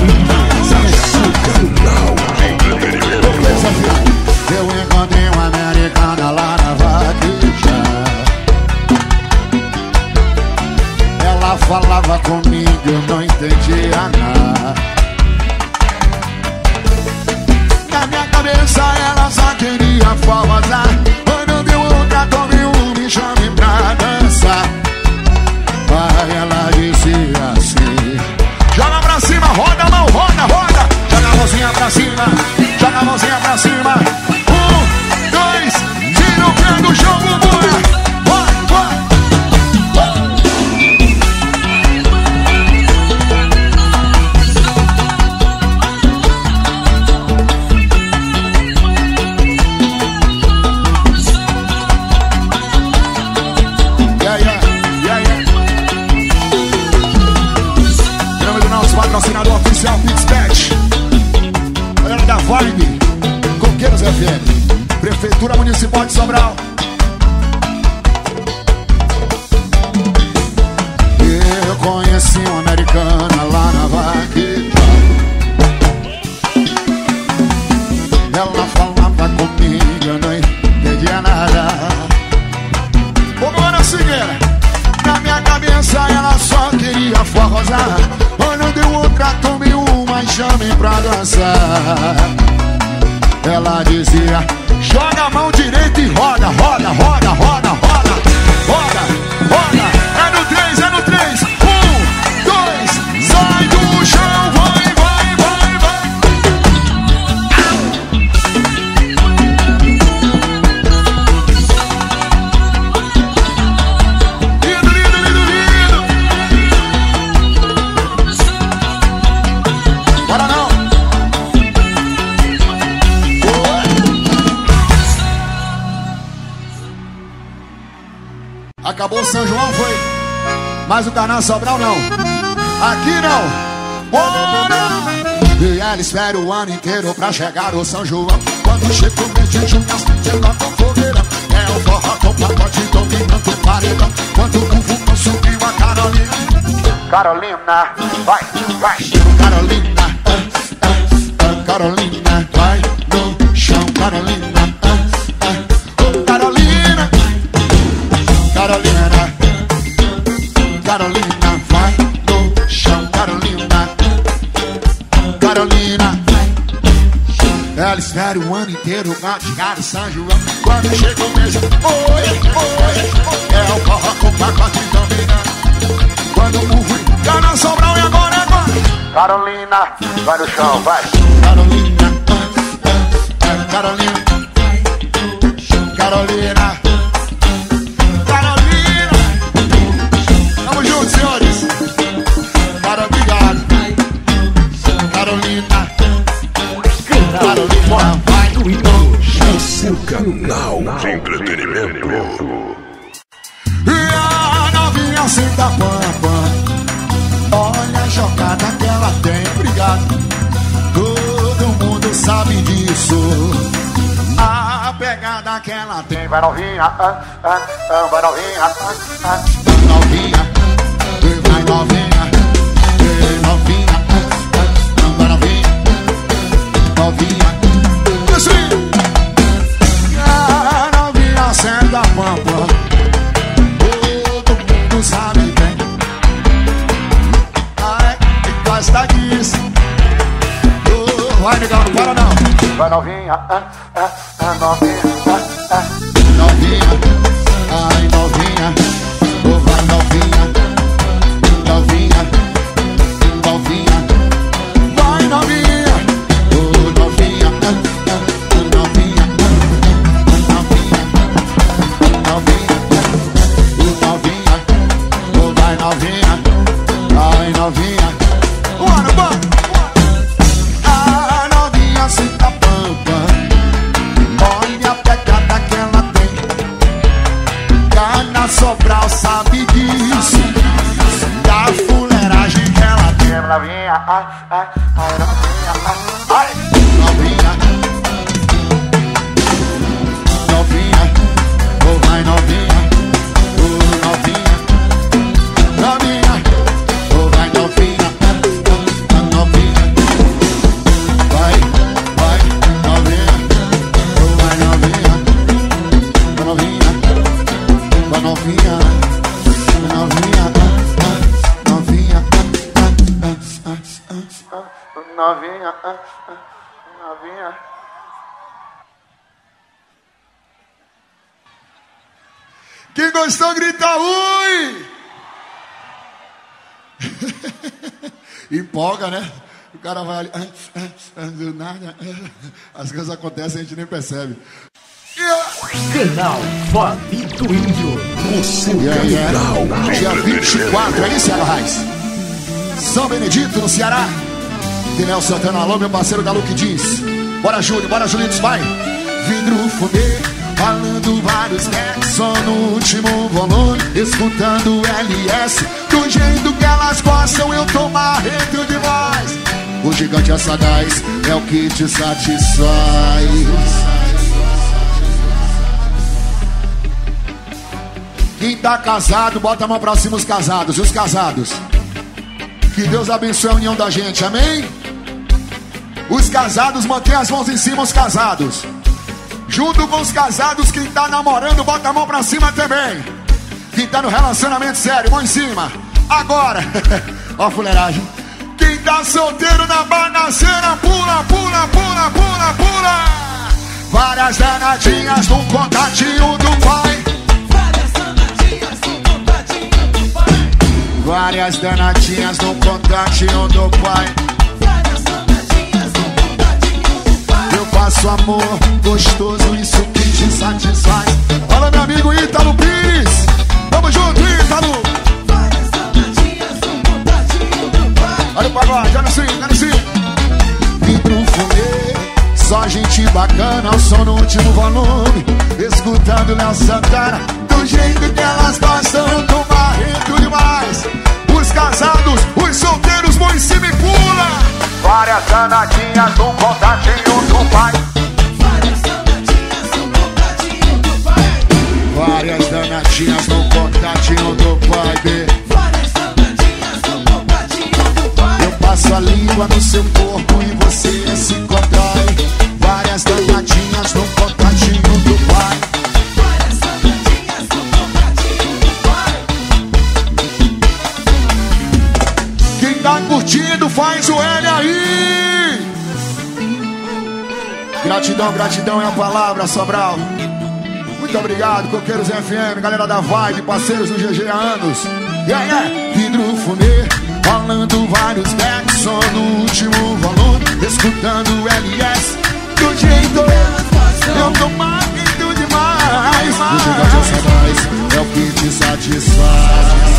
balança. Eu encontrei uma americana lá na vaquejá. Ela falava comigo, eu não entendia nada. Na minha cabeça ela só queria forrozar. Chame pra dançar. Vai, ela disse assim. Joga pra cima, roda a mão, roda, roda. Joga a mãozinha pra cima, joga a mãozinha pra cima. 1, 2, tira o pé do chão, bora. Vai, Coqueiros FM, Prefeitura Municipal de Sobral. Eu conheci uma americana lá na vaquejá. Ela falava comigo, eu não entendia nada. Ô, Ana Cigueira, na minha cabeça ela só queria forrozar. Olha, deu outra, tome uma e chame pra dançar. Ela dizia, joga a mão direita e roda, roda, roda, roda, roda, roda, roda. É no 3, é no 3. 1, 2, sai do chão, vai, vai, vai, vai. Lindo, lindo, lindo, lindo. Bora não. Acabou o São João, foi. Mas o Carnal Sobral não. Aqui não. Bora! E ela espera o ano inteiro pra chegar o São João. Quando chega o mês de junho, chega com fogueira. É o forró com pacote dominando o paredão. Quando o povo consumiu a Carolina. Carolina, vai, vai. Carolina, Carolina, vai no chão, Carolina. Carolina, Carolina, vai no chão, Carolina, Carolina. Ela espera o ano inteiro pra chegar o São João. Quando chega o mês, oi, oi, é o forró com pacote dominando. Quando o fui, Carnal Sobral e agora é agora. Carolina, vai no chão, vai. Carolina, Carolina, Carolina. Senhores, cara, obrigado. Carolina, Carolina, vai no chão. O seu canal de entretenimento. E a novinha senta pampa. Olha a jogada que ela tem, obrigado. Todo mundo sabe disso. A pegada que ela tem. Vai novinha, vai novinha. Quem gostou, grita ui! Empolga, né? O cara vai ali. Do nada. As coisas acontecem, a gente nem percebe. Canal Fabito Índio. O seu canal. Dia 24, é isso, Arraiz? São Benedito, no Ceará. De Léo Santana, alô, meu parceiro Dalu que diz. Bora, Júlio, bora, Julitos, vai! Vidro fumê. Falando vários recs, só no último volume, escutando LS. Do jeito que elas gostam, eu tô marrento demais. O gigante assadaz é o que te satisfaz. Quem tá casado, bota a mão pra cima os casados. E os casados? Que Deus abençoe a união da gente, amém? Os casados, mantém as mãos em cima, os casados. Junto com os casados, quem tá namorando, bota a mão pra cima também. Quem tá no relacionamento sério, mão em cima. Agora. Ó a fuleiragem. Quem tá solteiro na bagaceira, pula, pula, pula, pula, pula. Várias danadinhas no contatinho do pai. Várias danadinhas no contatinho do pai. Várias danadinhas no contatinho do pai. Faço amor gostoso, isso que te satisfaz. Fala, meu amigo Ítalo Pires. Tamo junto, Ítalo. Várias danadinhas, um contatinho do pai. Olha o pagode, olha assim, olha assim. Vim pro fumê, só gente bacana, o som no último volume. Escutando Léo Santana, do jeito que elas gostam, do barreto demais. Os casados, os solteiros, vão em cima e pula. Várias danadinhas no contatinho do pai. Várias danadinhas no contatinho do pai. Várias danadinhas no contatinho do pai. Várias danadinhas no contatinho do pai. Eu passo a língua no seu corpo e você se contrai. Várias danadinhas no contatinho do pai. Várias danadinhas no contatinho do pai. Quem tá curtindo faz o L aí. Gratidão, gratidão é a palavra, Sobral. Muito obrigado, Coqueiros FM, galera da Vibe, parceiros do GG há anos. Yeah, yeah. Vidro fumê, falando vários decks, só no último volume, escutando LS. Do jeito eu tô marido demais. O gigante assadaz é o que te satisfaz.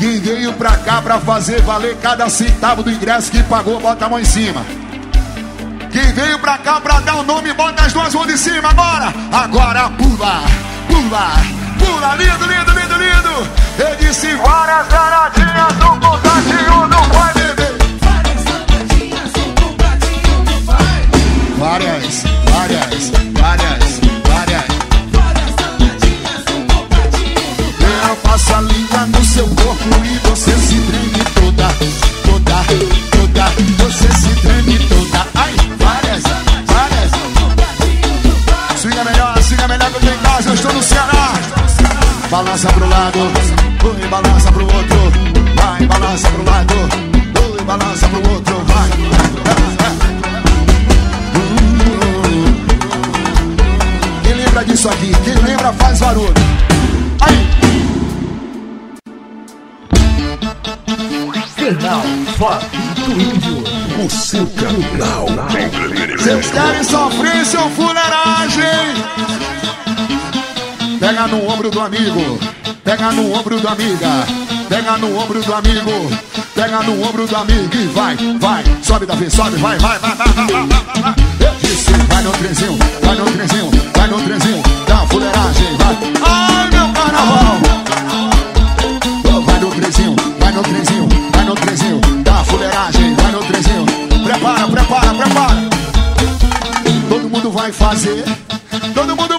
Quem veio pra cá pra fazer valer cada centavo do ingresso que pagou, bota a mão em cima. Quem veio pra cá pra dar o nome, bota as duas mãos em cima, agora! Agora pula, pula, pula, lindo, lindo, lindo, lindo! Eu disse várias danadinhas no contatinho do pai, bebê! Várias danadinhas no contatinho do pai! Várias, várias. várias danadinhas, um bocadinho. Eu passo a língua no seu corpo e você se treme toda. Você se treme toda. Ai, várias um bocadinho. Siga melhor que eu tenho em casa, eu estou no Ceará. Balança pro lado, põe balança pro outro. Vai, balança pro lado, põe balança pro outro. Vai. Quem lembra disso aqui? Quem lembra faz barulho. Aí. Canal Fabito Índio, o seu canal. Vocês querem sofrer seu fuleiragem? Pega no ombro do amigo, pega no ombro da amiga, pega no ombro do amigo, pega no ombro da amiga e vai, sobe Davi, sobe, vai. Eu disse, vai no trenzinho, dá uma fuleiragem, vai. Ai, meu carnaval! Oh, vai no trenzinho, dá uma fuleiragem, vai no trenzinho. Prepara. Todo mundo vai fazer. Todo mundo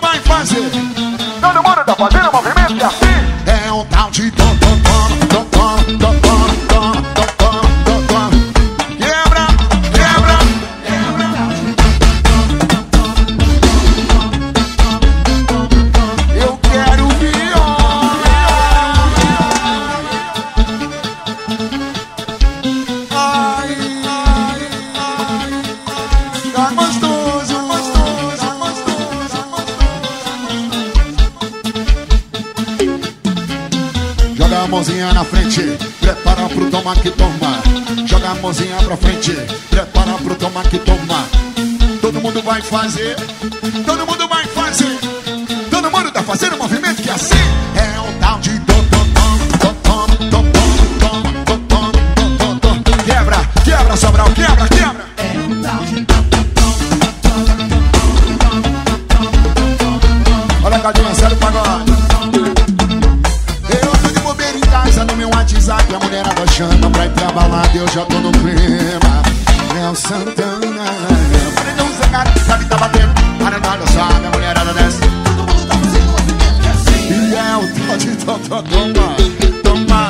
tá fazendo movimento assim. É um tal de tom. Quebra. Eu quero viola. Ai. Tá mãozinha na frente, prepara pro tomar que toma. Joga a mãozinha pra frente, prepara pro tomar que toma. Todo mundo vai fazer. Todo mundo tá fazendo um movimento que é assim. É um tal de tom. Quebra, Sobral, quebra. É um tal de tom. Olha a galinha, sério, pagode. A mulherada chama pra ir pra balada, eu já tô no clima. Léo Santana, prendeu um zangado, sabe tá batendo. Para na dançada, a mulherada desce. Todo mundo tá fazendo movimento que é assim. E é o toque, toma.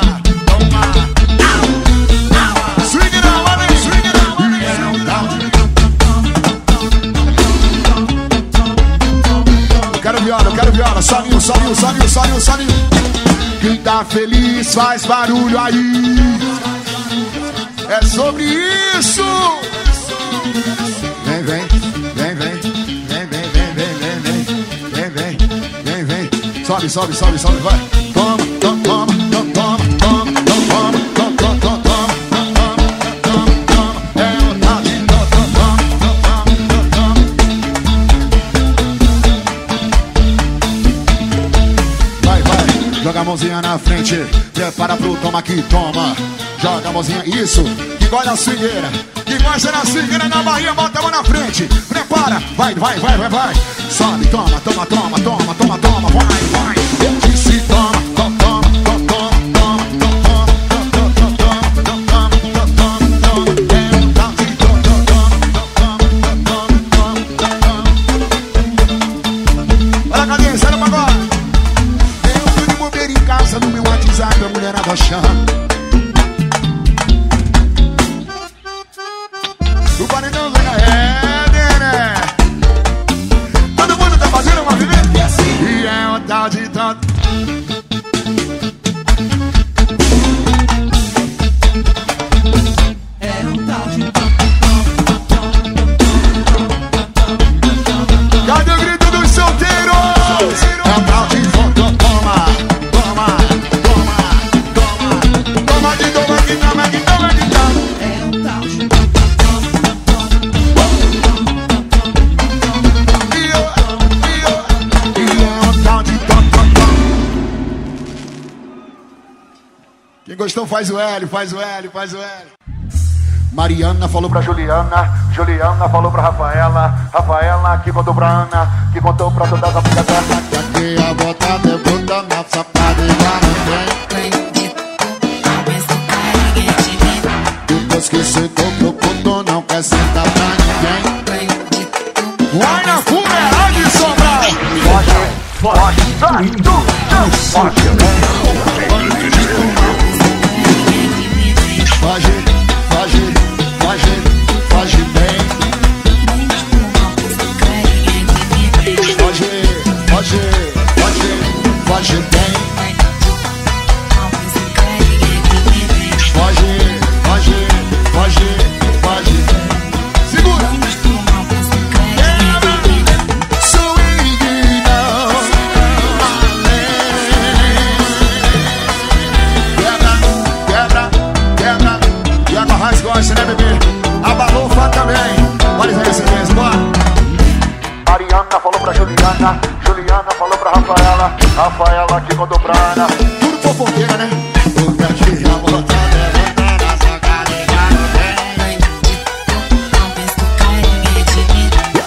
Swing na hora, swing. E é o toque. Eu quero viola, solinho. Quem tá feliz faz barulho aí. É sobre isso. Vem. Sobe, vai. Toma. É o tal de toma. Vai. Joga a mãozinha na frente, prepara pro toma que toma. Joga a mãozinha, isso, que gosta da swingueira. Que gosta da swingueira na barriga, bota a mão na frente. Prepara, vai. Sobe, toma, vai. Eu disse toma. Olha a cadeia, sai pra agora. No meu WhatsApp, a mulher abaixar. O paredão vem né? Todo mundo tá fazendo uma movimento e assim. E é uma tarde tanto. É um tal de tanto. Cadê o grito dos solteiros? É um tal de tanto. Então faz o L. Mariana falou pra Juliana falou pra Rafaela que contou pra Ana, que contou pra todas as amigas dela. Aqui a bota debruta na sapada e lá não vem. Depois que sentou pro ponto não quer sentar pra ninguém. Vai na fumeiragem. Fabito Índio, o seu canal. Faz bem. Faz bem. Mariana falou pra Juliana, Juliana falou pra Rafaela, Rafaela que mandou pra Ana. Tudo fofoqueira, né?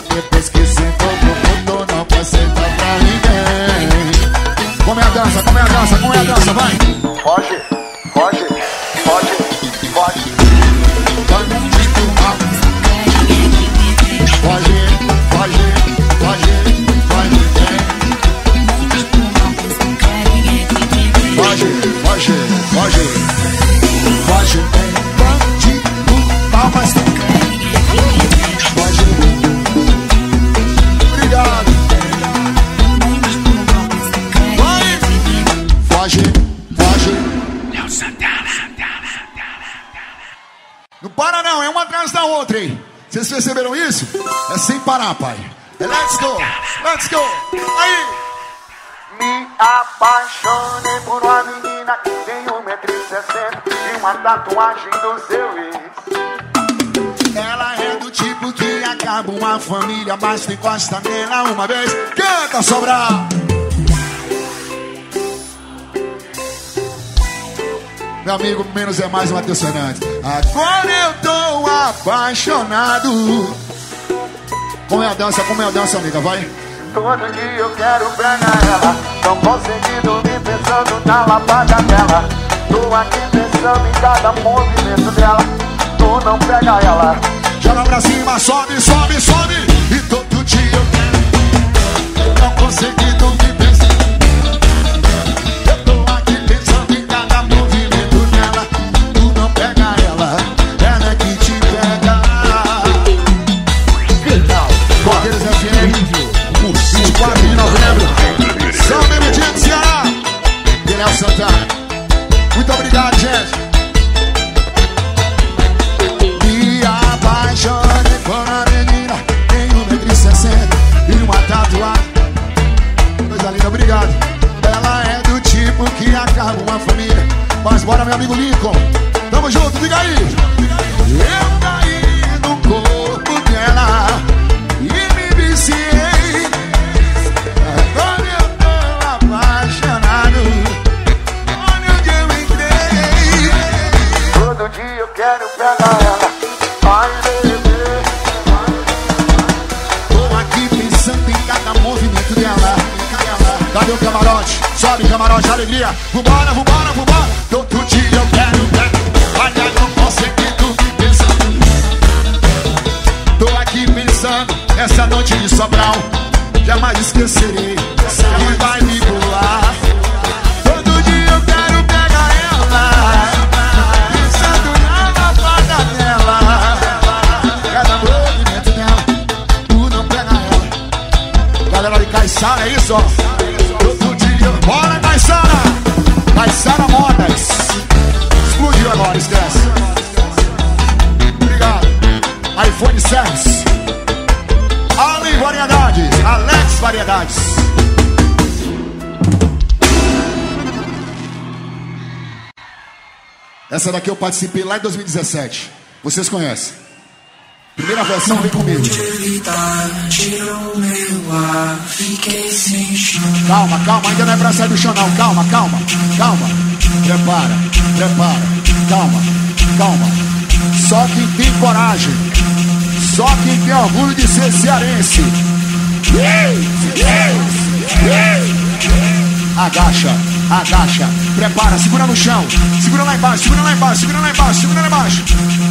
Depois que sentou pro mundo, não pode sentar pra ninguém. Como é a dança, como é a dança, como é a dança, vai! Foge, foge, foge, foge. Vocês perceberam isso? É sem parar, pai. É let's go, let's go. Aí! Me apaixonei por uma menina que tem 1,60 m e uma tatuagem do seu ex. Ela é do tipo que acaba uma família, mas tu encosta nela uma vez. Canta, Sobral! Meu amigo, menos é mais, Matheus Fernandes. Agora eu tô apaixonado. Como é a dança, amiga, vai. Todo dia eu quero pegar ela, não conseguindo me pensando na lapada dela. Tô aqui pensando em cada movimento dela. Tu não pega ela. Joga pra cima, sobe, sobe, sobe. E todo dia eu quero, não conseguindo me pensando. São Benedito, Ceará. Léo Santana. Muito obrigado, gente. Me apaixonei por uma menina, tem 1,60 m e uma tatuagem. Coisa linda, obrigado. Ela é do tipo que acaba uma família. Mas bora, meu amigo Lincoln. Tamo junto, diga aí. Eu caí no corpo dela e me viciei. Quero pegar ela, vai beber. Tô aqui pensando em cada movimento dela. Cadê o camarote? Sobe, camarote, alegria. Vambora, vambora, vambora. Todo dia eu quero pegar. Olha, não consigo me pensando. Tô aqui pensando, essa noite de Sobral jamais esquecerei. Quem vai me pular? Todo dia eu quero pegar ela. É isso, ó. Todo dia, bora, Caissara! Caissara Modas! Explodiu agora, esquece. Obrigado. iPhone 6. Ali Variedades, Alex Variedades. Essa daqui eu participei lá em 2017. Vocês conhecem. Primeira versão, vem comigo. Calma, calma, ainda não é pra sair do chão não. Calma, calma, calma. Prepara, prepara. Calma, calma. Só quem tem coragem, só quem tem orgulho de ser cearense. Agacha, agacha. Prepara, segura no chão. Segura lá embaixo, segura lá embaixo, segura lá embaixo, segura lá embaixo.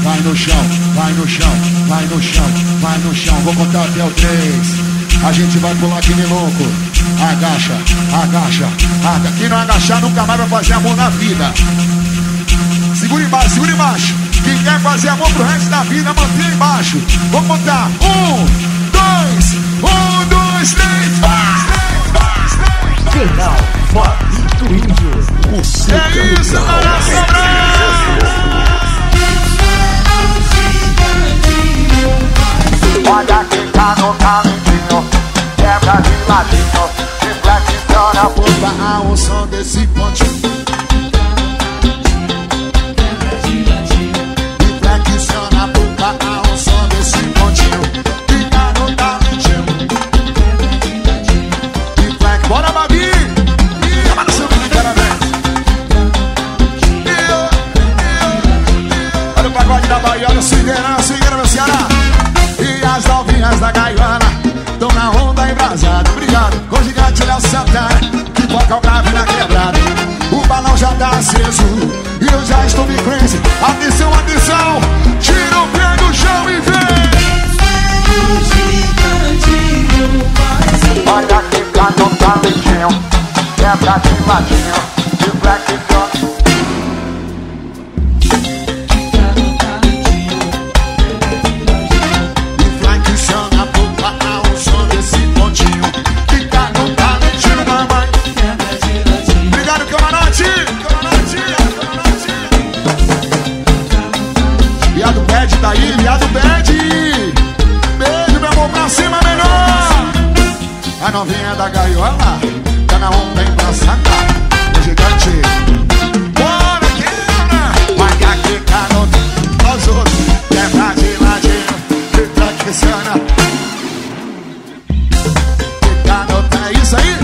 Vai no chão, vai no chão, vai no chão, vai no chão. Vou contar até o 3. A gente vai pular que nem louco. agacha, agacha, agacha. Quem não agachar nunca mais vai fazer amor na vida. Segura embaixo, segura embaixo. Quem quer fazer amor pro resto da vida, mantenha embaixo. Vamos contar. 1, 2, 1, 2, 3, Canal Fabito Índio. O seu é isso, Carna Sobral. Olha quem tá no calentinho, quebra de ladinho, reflete e chora, puta ao som desse pontinho. Léo Santana, que toca o grave na quebrada. O balão já tá aceso e eu já estou me crazy. Atenção, atenção, tira o pé do chão e vem. Olha que tá no talentinho, quebra de ladinho, de black dog. Novinha da gaiola, tá na onda embraçada. Hoje tá cheio. Bora, quebra! Vai que aqui tá no nós outros. Quebra de ladinho, que tá que sana. Que tá no é isso aí?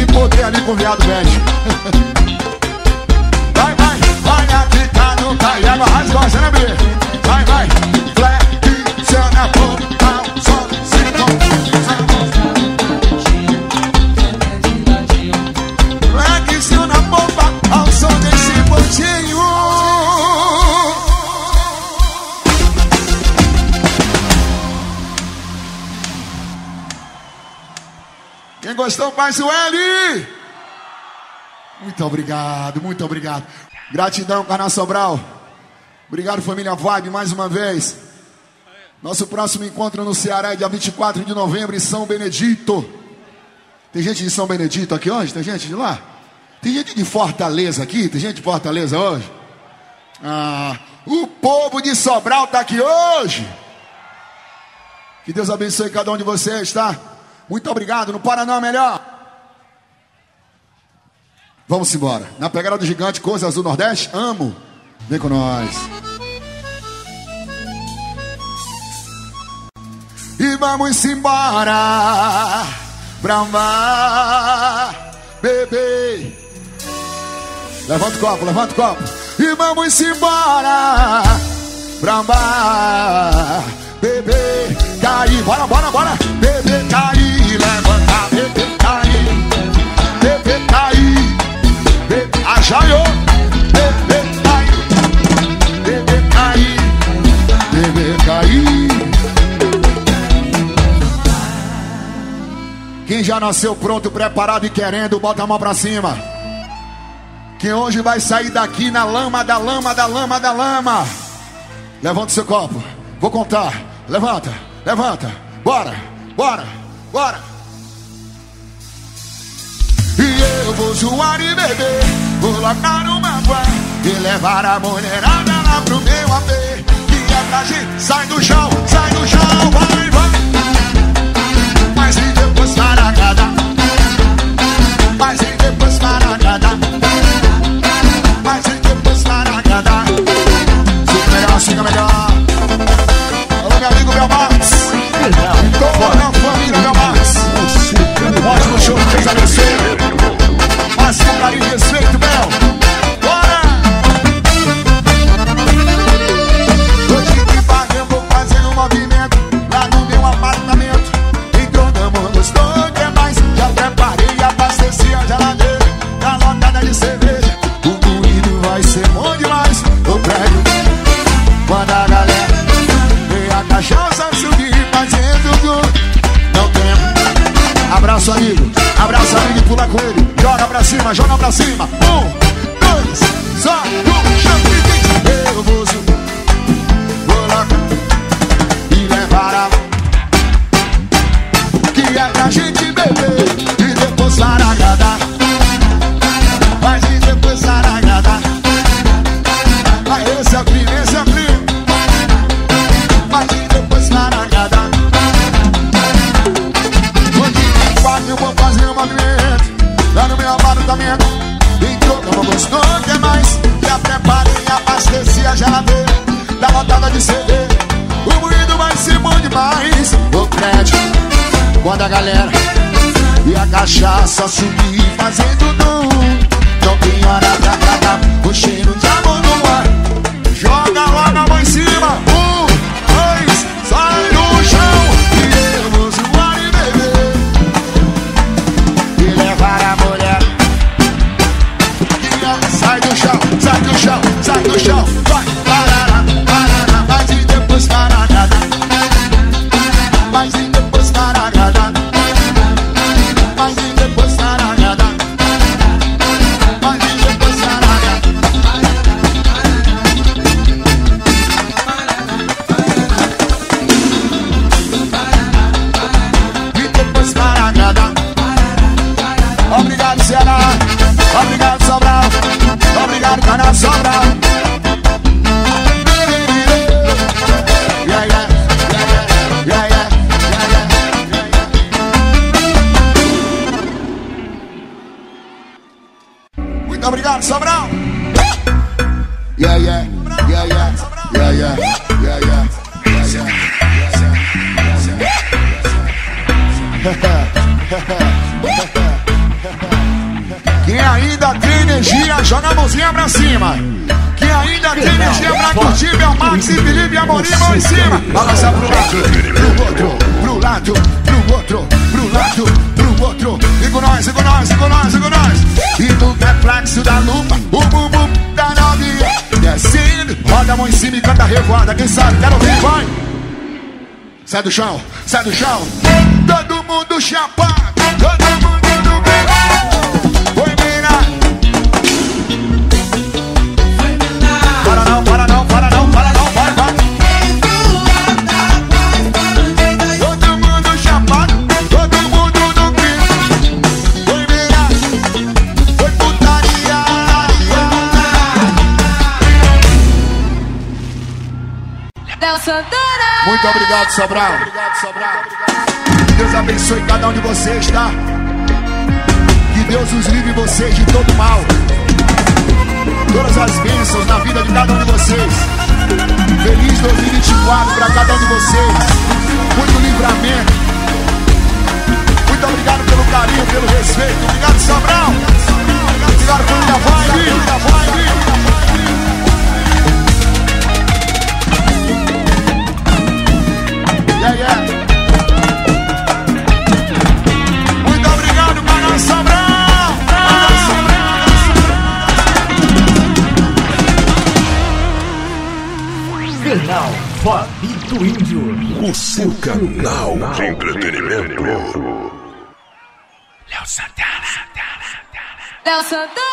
E botei ali com o viado velho. Vai, vai, olha aqui tá no cai. Água raiz gosta, né, B? Vai, vai, flexiona, pô. Quem gostou, faz o L! Muito obrigado, muito obrigado. Gratidão, Carna Sobral. Obrigado, família Vibe, mais uma vez. Nosso próximo encontro no Ceará é dia 24 de novembro em São Benedito. Tem gente de São Benedito aqui hoje? Tem gente de lá? Tem gente de Fortaleza aqui? Tem gente de Fortaleza hoje? Ah, o povo de Sobral tá aqui hoje! Que Deus abençoe cada um de vocês, tá? Muito obrigado, não para não, melhor. Vamos embora. Na pegada do gigante, coisa azul nordeste, amo. Vem com nós. E vamos embora pra amar, bebê. Levanta o copo, levanta o copo. E vamos embora pra amar, bebê. Caí, bora, bora, bora. Bebê, caí. Levanta, bebê, caí. Bebê, caí. Bebê, ajaiô. Bebê, caí. Bebê, caí. Bebê, caí. Quem já nasceu pronto, preparado e querendo, bota a mão pra cima. Quem hoje vai sair daqui na lama, da lama, da lama, da lama. Levanta o seu copo. Vou contar. Levanta, levanta. Bora, bora. Bora! E eu vou zoar e beber, vou largar uma guarda e levar a mulherada lá pro meu AP. Que é pra gente, sai do chão, vai, vai. Mas e depois para agradar? Mas e depois para agradar? Mas e depois para agradar? Fica melhor, fica melhor. Alô, meu amigo, meu Max. Então, ótimo show, fez a vencer. Mas com carinho e respeito, Bel. Bora! Hoje que paga eu vou fazer um movimento lá no meu abraça ele e pula com ele. Joga pra cima, 1, 2, 3, 4, 5, 6. Eu vou subir, vou lá e levar a que é pra gente beber e depois saragadar. Mas e depois saragadar. Ah, esse é o clima, esse é o clima. Mas e depois saragadar. Eu vou fazer um movimento lá no meu apartamento. Então eu gostou, quer mais? Já preparei, abasteci a geladeira. Dá vontade de ceder. O moído vai ser bom demais. O crédito, quando a galera e a cachaça subir fazendo dum. Então tem hora pra cagar, o cheiro de amor no ar. Joga logo a mão em cima. 1, 2, sai no chão. Sai do chão, sai do chão. Vai, parará, parará. Mas e depois paragada. Mas e depois paragada. Mas e depois paragada. Mas e depois paragada. E depois paragada. Obrigado, Ceará. Obrigado, Sobral. Obrigado, Carna Sobral. Muito obrigado, Sobral. Yeah, yeah, yeah, yeah, yeah, yeah, yeah, yeah, yeah. Quem ainda tem energia, joga a mãozinha pra cima. Quem ainda tem energia pra curtir, meu Max e Felipe Amorim, mão em cima. Balança pro lado, pro outro, pro lado, pro outro, pro lado, pro outro. E com nós, e com nós, e com nós, e com nós. E do reflexo da lupa, o bumbum da nave descendo. Roda a mão em cima e canta revoada. Quem sabe, quero ouvir, vai. Sai do chão, sai do chão. Todo mundo chapado, todo mundo. Para não, para não, para não, vai, vai. Todo mundo chapado, todo mundo no grito. Foi virar, foi putaria, putaria. Léo Santana. Muito obrigado, Sobral. Deus abençoe cada um de vocês, tá? Que Deus os livre vocês de todo mal. Todas as bênçãos na vida de cada um de vocês. Feliz 2024 para cada um de vocês. Muito livramento. Muito obrigado pelo carinho, pelo respeito. Obrigado, Sobral. Obrigado por muita vibe. Yeah, yeah. Muito obrigado, Canal Sobral. Canal Fabito Índio, o seu canal de entretenimento. Léo Santana.